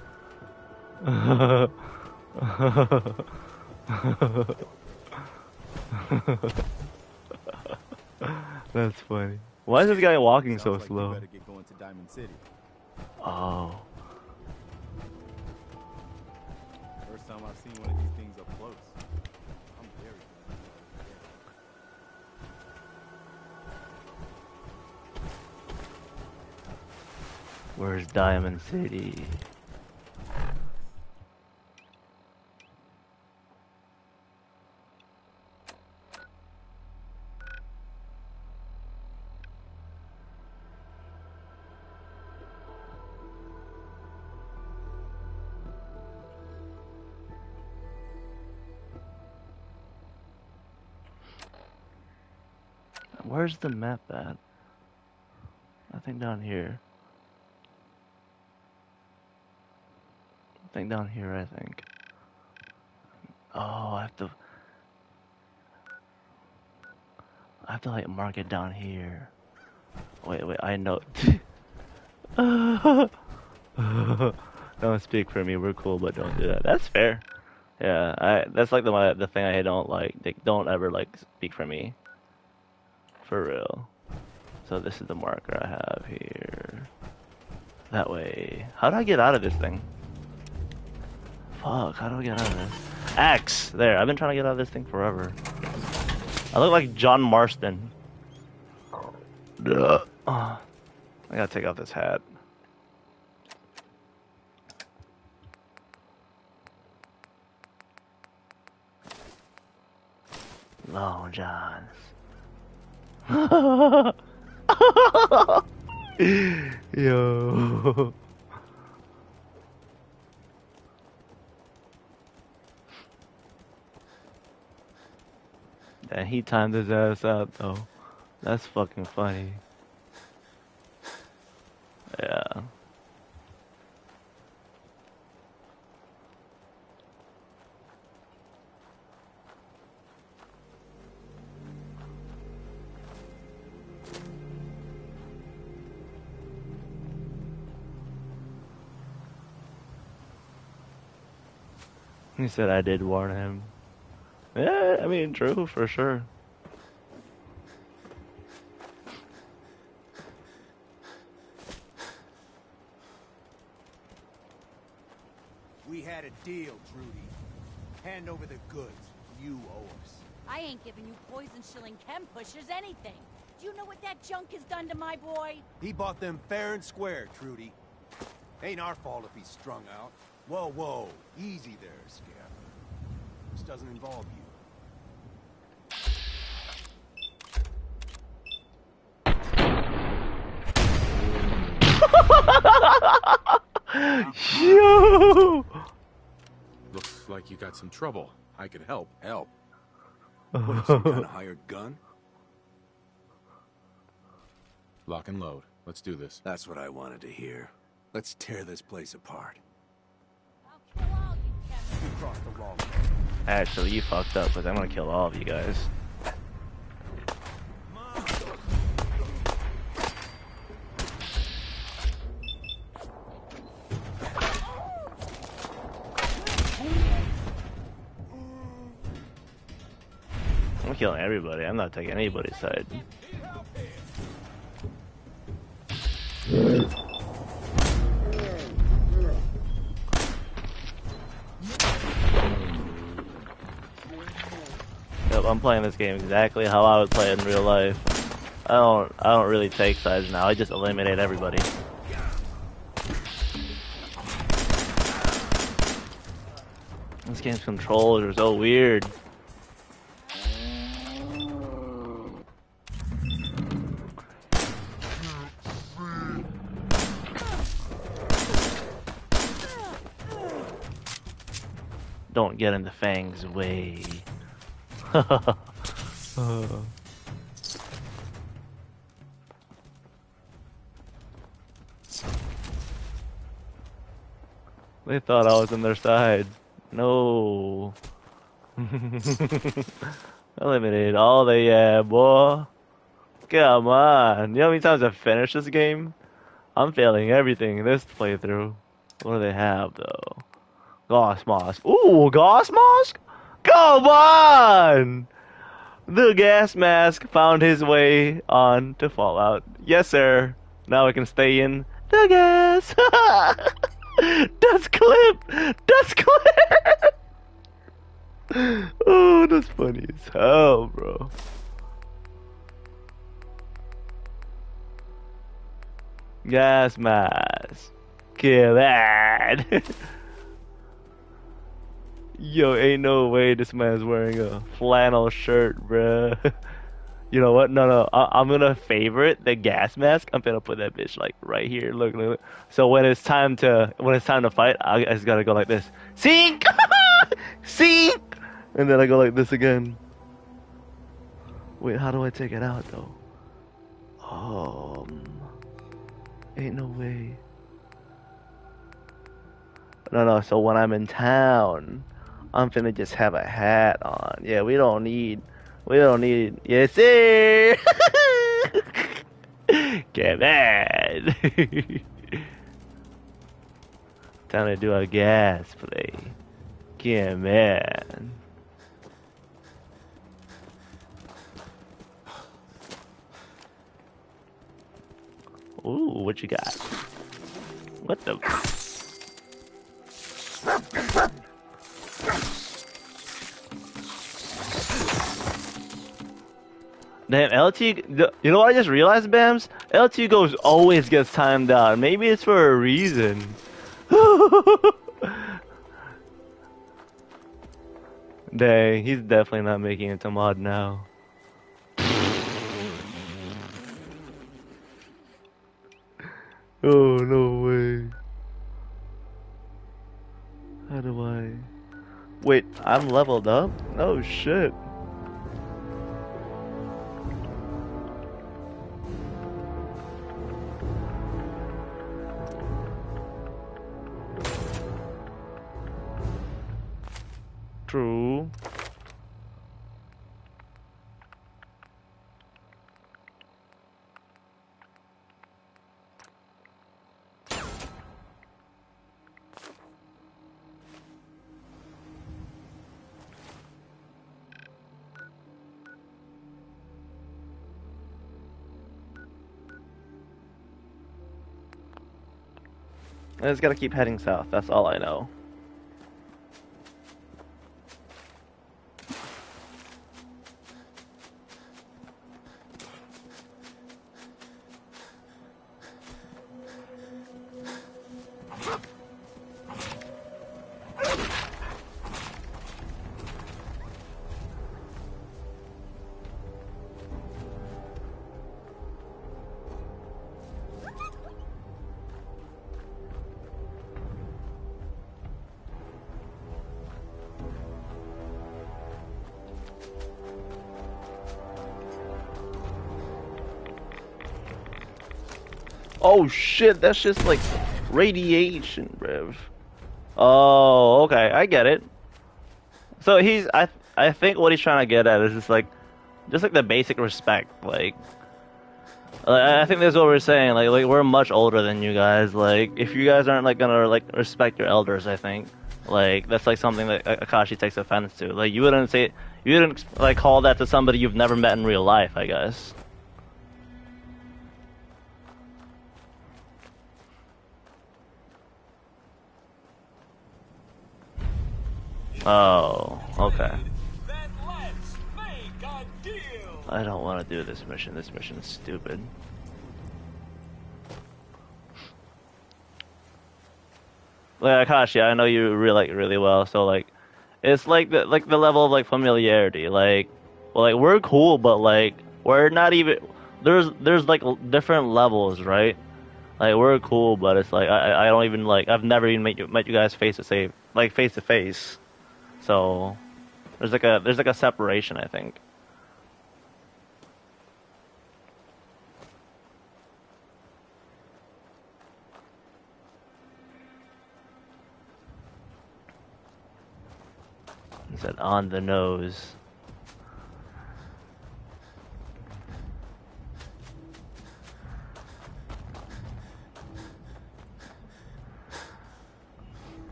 That's funny. Why is this guy walking so slow? Better get going to Diamond City. Oh. First time I've seen one of these things up close. I'm very. Where's Diamond City? Where's the map at? Nothing down here. Nothing down here, I think. Oh, I have to... I have to, like, mark it down here. Wait, wait, I know... Don't speak for me, we're cool, but don't do that. That's fair. Yeah, I. That's, like, the the thing I don't like. They don't ever, like, speak for me. For real. So this is the marker I have here. That way. How do I get out of this thing? Fuck, how do I get out of this? Axe! There, I've been trying to get out of this thing forever. I look like John Marston. Duh. I gotta take off this hat. Long Johns. Yo. And he timed his ass out though. That's fucking funny. Yeah. He said I did warn him. Yeah, I mean, true, for sure. We had a deal, Trudy. Hand over the goods. You owe us. I ain't giving you poison-shilling chem pushers anything. Do you know what that junk has done to my boy? He bought them fair and square, Trudy. Ain't our fault if he's strung out. Whoa, whoa. Easy there, Scab. This doesn't involve you. Yo! Looks like you got some trouble. I could help. Help? What, some kind of hired gun? Lock and load. Let's do this. That's what I wanted to hear. Let's tear this place apart. I'll kill all of you, Kevin. You crossed the wrong way. Actually, you fucked up, because I'm gonna kill all of you guys. I'm killing everybody. I'm not taking anybody's side. Yep, I'm playing this game exactly how I would play it in real life. I don't I don't really take sides now, I just eliminate everybody. This game's controls are so weird. Don't get in the Fang's way. uh. They thought I was on their side. No. Eliminated all the yeah, boy. Come on. You know how many times I finished this game? I'm failing everything this playthrough. What do they have, though? Goss Mosque. Ooh, Goss Mosque? Come on! The gas mask found his way on to Fallout. Yes, sir. Now I can stay in the gas. That's clip! That's clip! Oh, that's funny as hell, bro. Gas mask. Kill that. Yo, ain't no way this man's wearing a flannel shirt, bruh. You know what? No, no. I I'm gonna favorite the gas mask. I'm gonna put that bitch like right here. Look, look, look. So when it's time to when it's time to fight, I, I just gotta go like this. Sink, sink, and then I go like this again. Wait, how do I take it out though? Um, ain't no way. No, no. So when I'm in town, I'm finna just have a hat on. Yeah, we don't need, we don't need, yes sir! Get mad! Time to do a gas play. Get mad. Ooh, what you got? What the? Damn, L T, you know what I just realized, Bams? L T goes always gets timed out. Maybe it's for a reason. Dang, he's definitely not making it to mod now. Oh, no way. How do I... Wait, I'm leveled up? Oh, shit. True. I just gotta keep heading south, that's all I know. Oh shit, that's just like radiation, bruv. Oh, okay, I get it. So he's, I I think what he's trying to get at is just like, just like the basic respect, like, I think that's what we're saying, like, like we're much older than you guys, like, if you guys aren't like gonna like respect your elders, I think, like, that's like something that Akashi takes offense to, like, you wouldn't say, you wouldn't like call that to somebody you've never met in real life, I guess. Oh, okay. Then let's make a deal. I don't want to do this mission. This mission is stupid. Like Akashi, I know you really like really well, so like, it's like the like the level of like familiarity. Like, well, like we're cool, but like we're not even. There's there's like different levels, right? Like we're cool, but it's like I I don't even like I've never even met you met you guys face to face like face to face. So there's like a there's like a separation, I think. He said on the nose.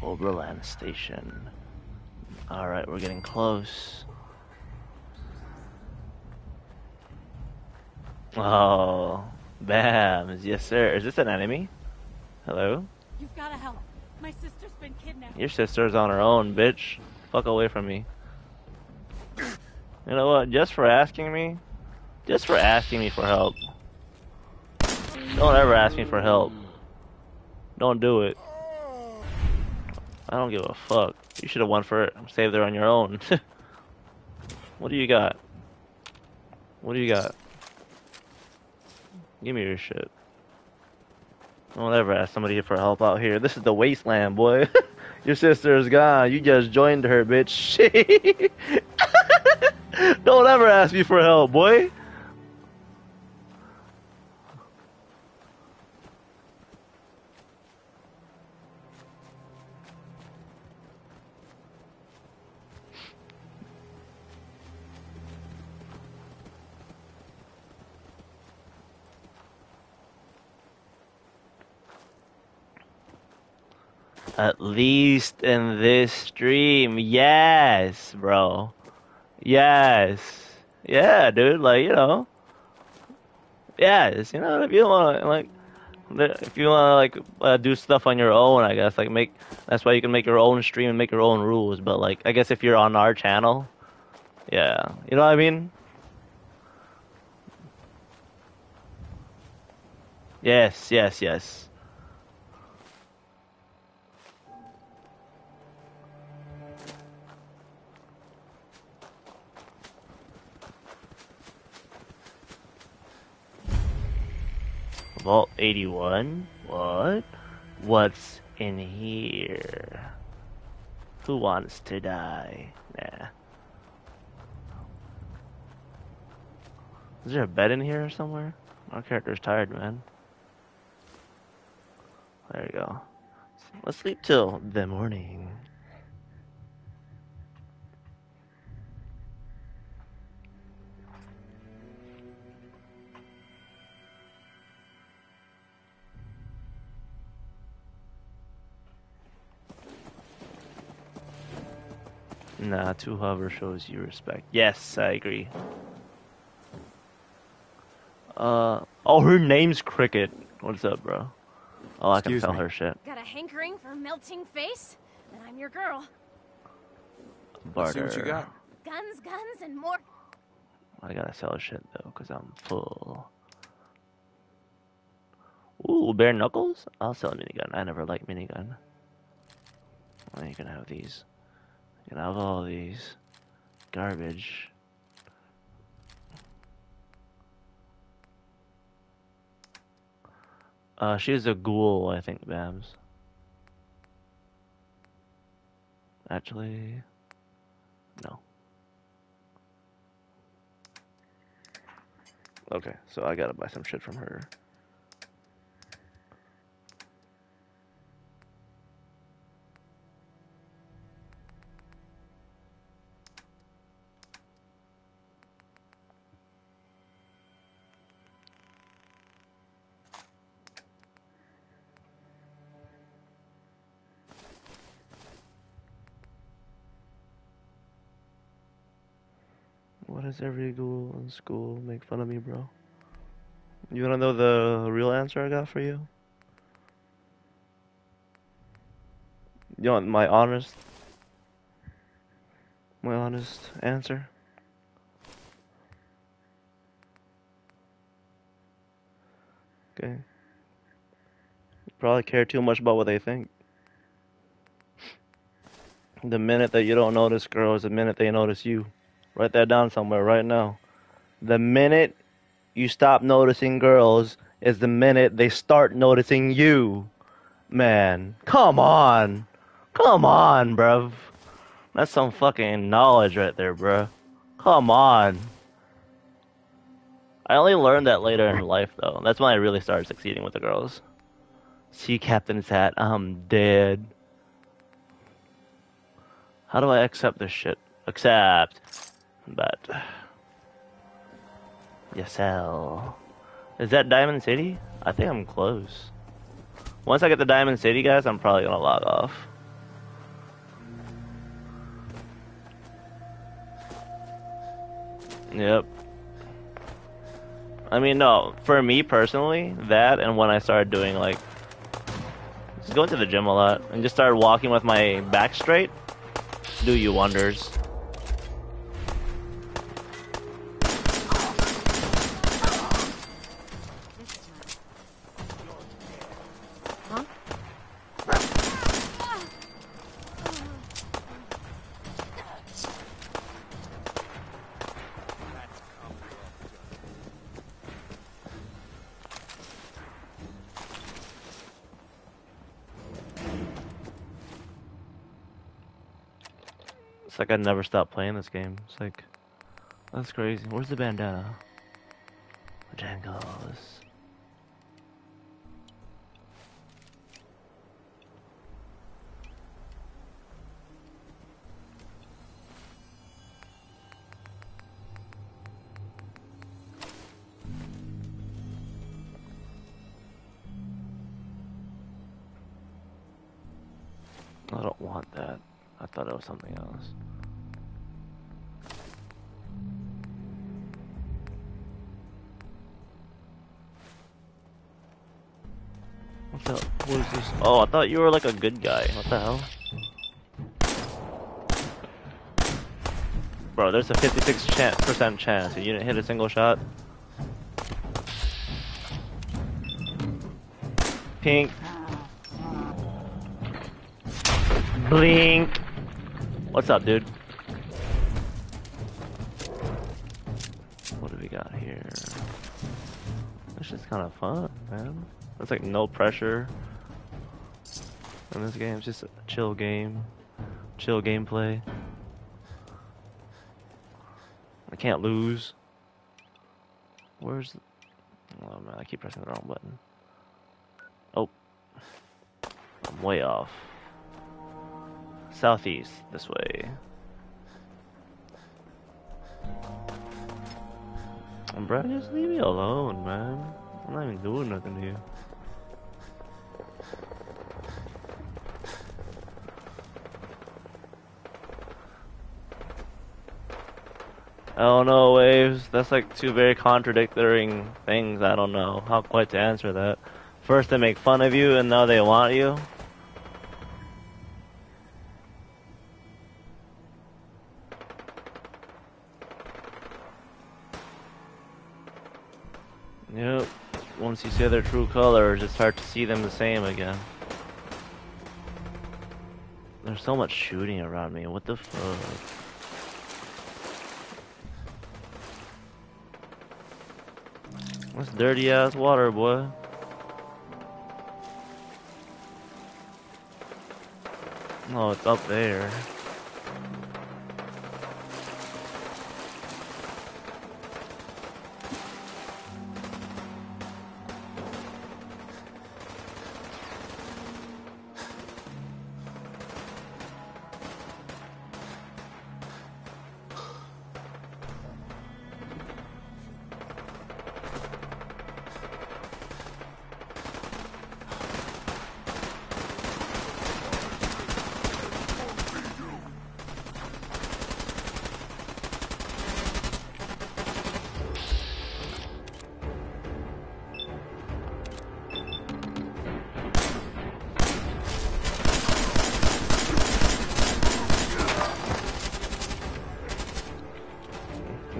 Overland Station. Alright, we're getting close. Oh, bam. Yes, sir. Is this an enemy? Hello? You've gotta help. My sister's been kidnapped. Your sister's on her own, bitch. Fuck away from me. You know what? Just for asking me? Just for asking me for help. Don't ever ask me for help. Don't do it. I don't give a fuck. You should have won for it. Save there on your own. What do you got? What do you got? Give me your shit. Don't ever ask somebody for help out here. This is the wasteland, boy. Your sister's gone. You just joined her, bitch. Don't ever ask me for help, boy. At least in this stream, yes, bro. Yes, yeah, dude. Like you know, yes, you know. If you want to, like, if you want to, like, uh, do stuff on your own, I guess, like, make. That's why you can make your own stream and make your own rules. But like, I guess if you're on our channel, yeah, you know what I mean. Yes, yes, yes. Vault eighty-one? What? What's in here? Who wants to die? Nah. Is there a bed in here somewhere? Our character's tired, man. There you go. Let's sleep till the morning. Nah, to hover shows you respect. Yes, I agree. Uh, oh, her name's Cricket. What's up, bro? Oh, I Excuse can tell me. her shit. Got a hankering for melting face? Then I'm your girl. Barter. Let's see what you got. Guns, guns, and more. I gotta sell her shit, though, because I'm full. Ooh, bare knuckles? I'll sell a minigun. I never liked minigun. Well, you can have these. You can have all these. Garbage. Uh, she's a ghoul, I think, Bams. Actually, no. Okay, so I gotta buy some shit from her. Does every ghoul in school make fun of me, bro? You wanna know the real answer I got for you? You want my honest... My honest answer? Okay. You probably care too much about what they think. The minute that you don't notice girls, the minute they notice you. Write that down somewhere right now. The minute you stop noticing girls is the minute they start noticing you. Man, come on. Come on, bruv. That's some fucking knowledge right there, bruh. Come on. I only learned that later in life, though. That's when I really started succeeding with the girls. Sea captain's hat. I'm dead. How do I accept this shit? Accept. But yes, hell. Is that Diamond City? I think I'm close. Once I get the Diamond City, guys, I'm probably gonna log off. Yep. I mean, no. For me personally, that and when I started doing like, just going to the gym a lot and just started walking with my back straight, do you wonders. Like, I'd never stop playing this game. It's like, that's crazy. Where's the bandana? Jangles. I don't want that. I thought it was something else. What was this? Oh, I thought you were like a good guy. What the hell? Bro, there's a fifty-six percent chance that you didn't hit a single shot. Pink. Blink. What's up, dude? What do we got here? This shit's kind of fun, man. It's like no pressure in this game. It's just a chill game, chill gameplay. I can't lose. Where's? The... Oh man, I keep pressing the wrong button. Oh, I'm way off. Southeast this way. And bro, just leave me alone, man. I'm not even doing nothing here. I don't know, Waves. That's like two very contradictory things. I don't know how quite to answer that. First they make fun of you, and now they want you. Yep. Once you see their true colors, it's hard to see them the same again. There's so much shooting around me. What the fuck? That's dirty ass water, boy. No, it's up there.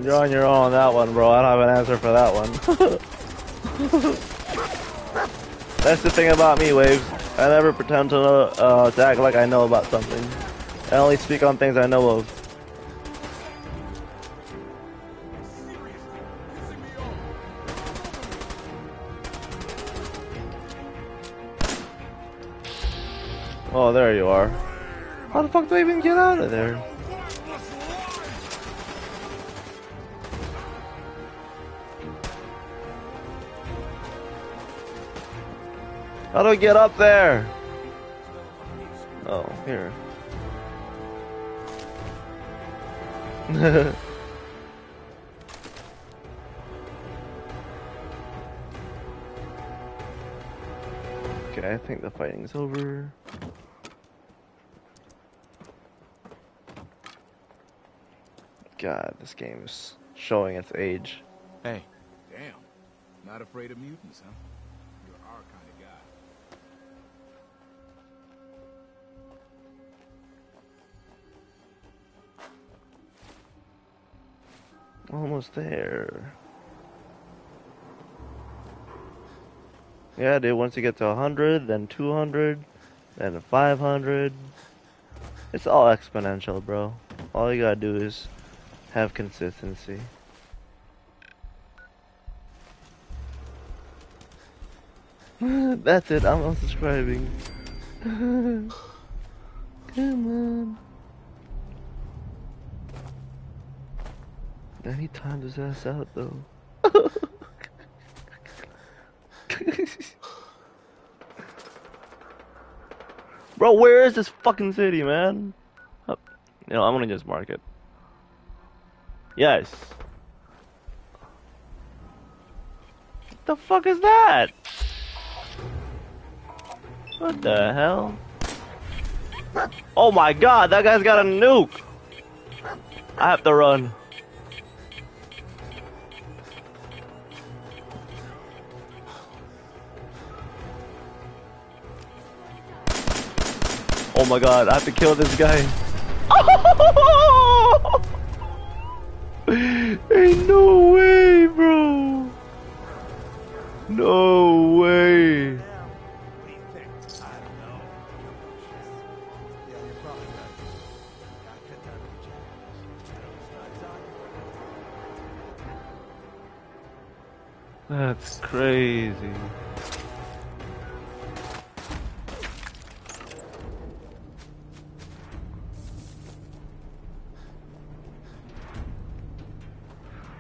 You're on your own on that one, bro. I don't have an answer for that one. That's the thing about me, Waves. I never pretend to, know, uh, to act like I know about something. I only speak on things I know of. Oh, there you are. How the fuck do I even get out of there? How do I get up there? Oh, here. Okay, I think the fighting's over. God, this game is showing its age. Hey, damn. Not afraid of mutants, huh? Almost there. Yeah, dude, once you get to one hundred, then two hundred, then five hundred. It's all exponential, bro. All you gotta do is have consistency. That's it, I'm unsubscribing. Come on. I need time to ass out though. Bro, where is this fucking city, man? Oh, you know, I'm gonna just mark it. Yes. What the fuck is that? What the hell? Oh my god, that guy's got a nuke! I have to run. Oh my god, I have to kill this guy. Oh! Ain't no way, bro. No way. That's crazy.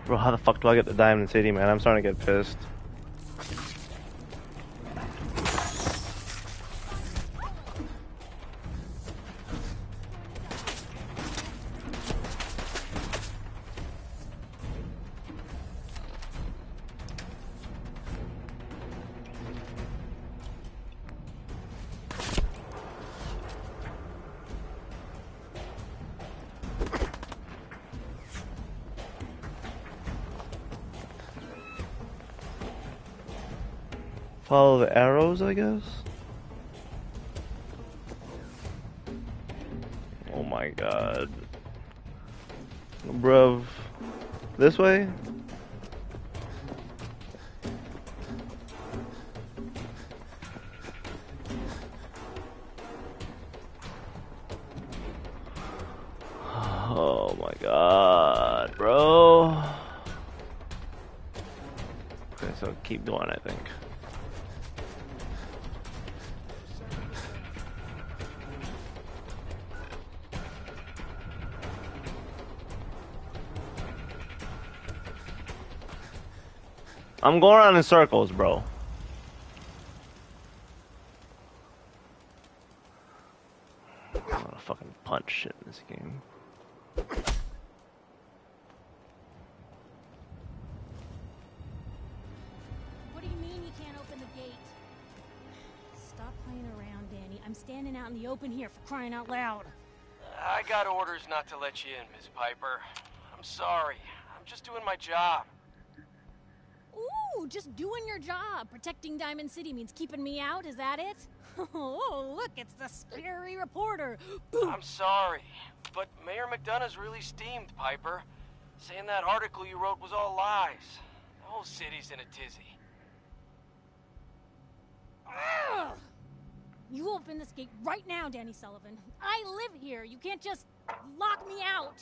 Bro, how the fuck do I get to Diamond City, man? I'm starting to get pissed. Follow the arrows, I guess? Oh my god. Bruv. This way? Oh my god, bro. Okay, so keep going, I think. I'm going around in circles, bro. I'm gonna fucking punch shit in this game. What do you mean you can't open the gate? Stop playing around, Danny. I'm standing out in the open here for crying out loud. I got orders not to let you in, Miss Piper. I'm sorry. I'm just doing my job. Ooh, just doing your job. Protecting Diamond City means keeping me out, is that it? Oh, look, it's the scary reporter. Boom. I'm sorry, but Mayor McDonough's really steamed, Piper. Saying that article you wrote was all lies. The whole city's in a tizzy. Ugh. You open this gate right now, Danny Sullivan. I live here. You can't just lock me out.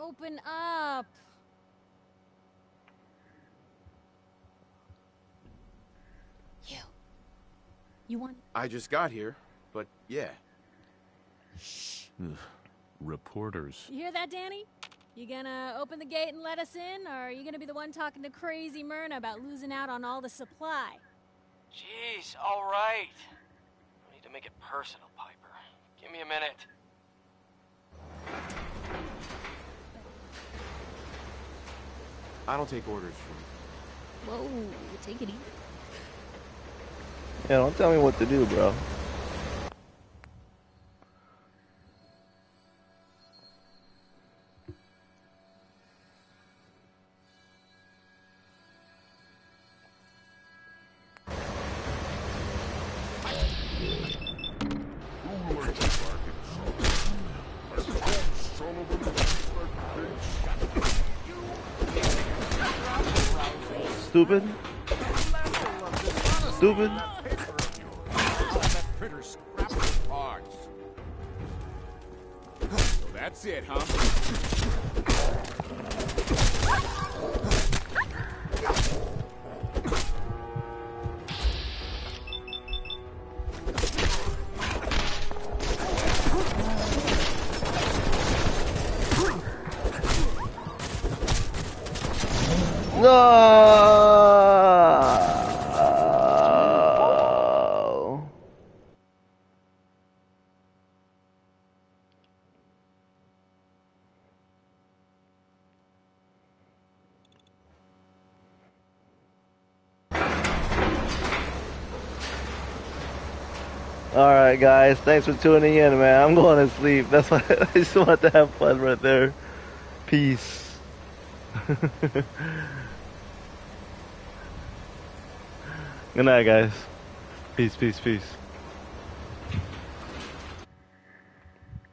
Open up. You. You want? I just got here, but yeah. Shh. Ugh, reporters. You hear that, Danny? You gonna open the gate and let us in, or are you gonna be the one talking to crazy Myrna about losing out on all the supply? Jeez, all right. I need to make it personal, Piper. Give me a minute. I don't take orders from. Whoa, take it easy. Yeah, don't tell me what to do, bro. Stupid. Stupid. That's it, huh? No. All right, guys, thanks for tuning in, man. I'm going to sleep. That's why I just want to have fun right there. Peace. Good night, guys. Peace, peace, peace.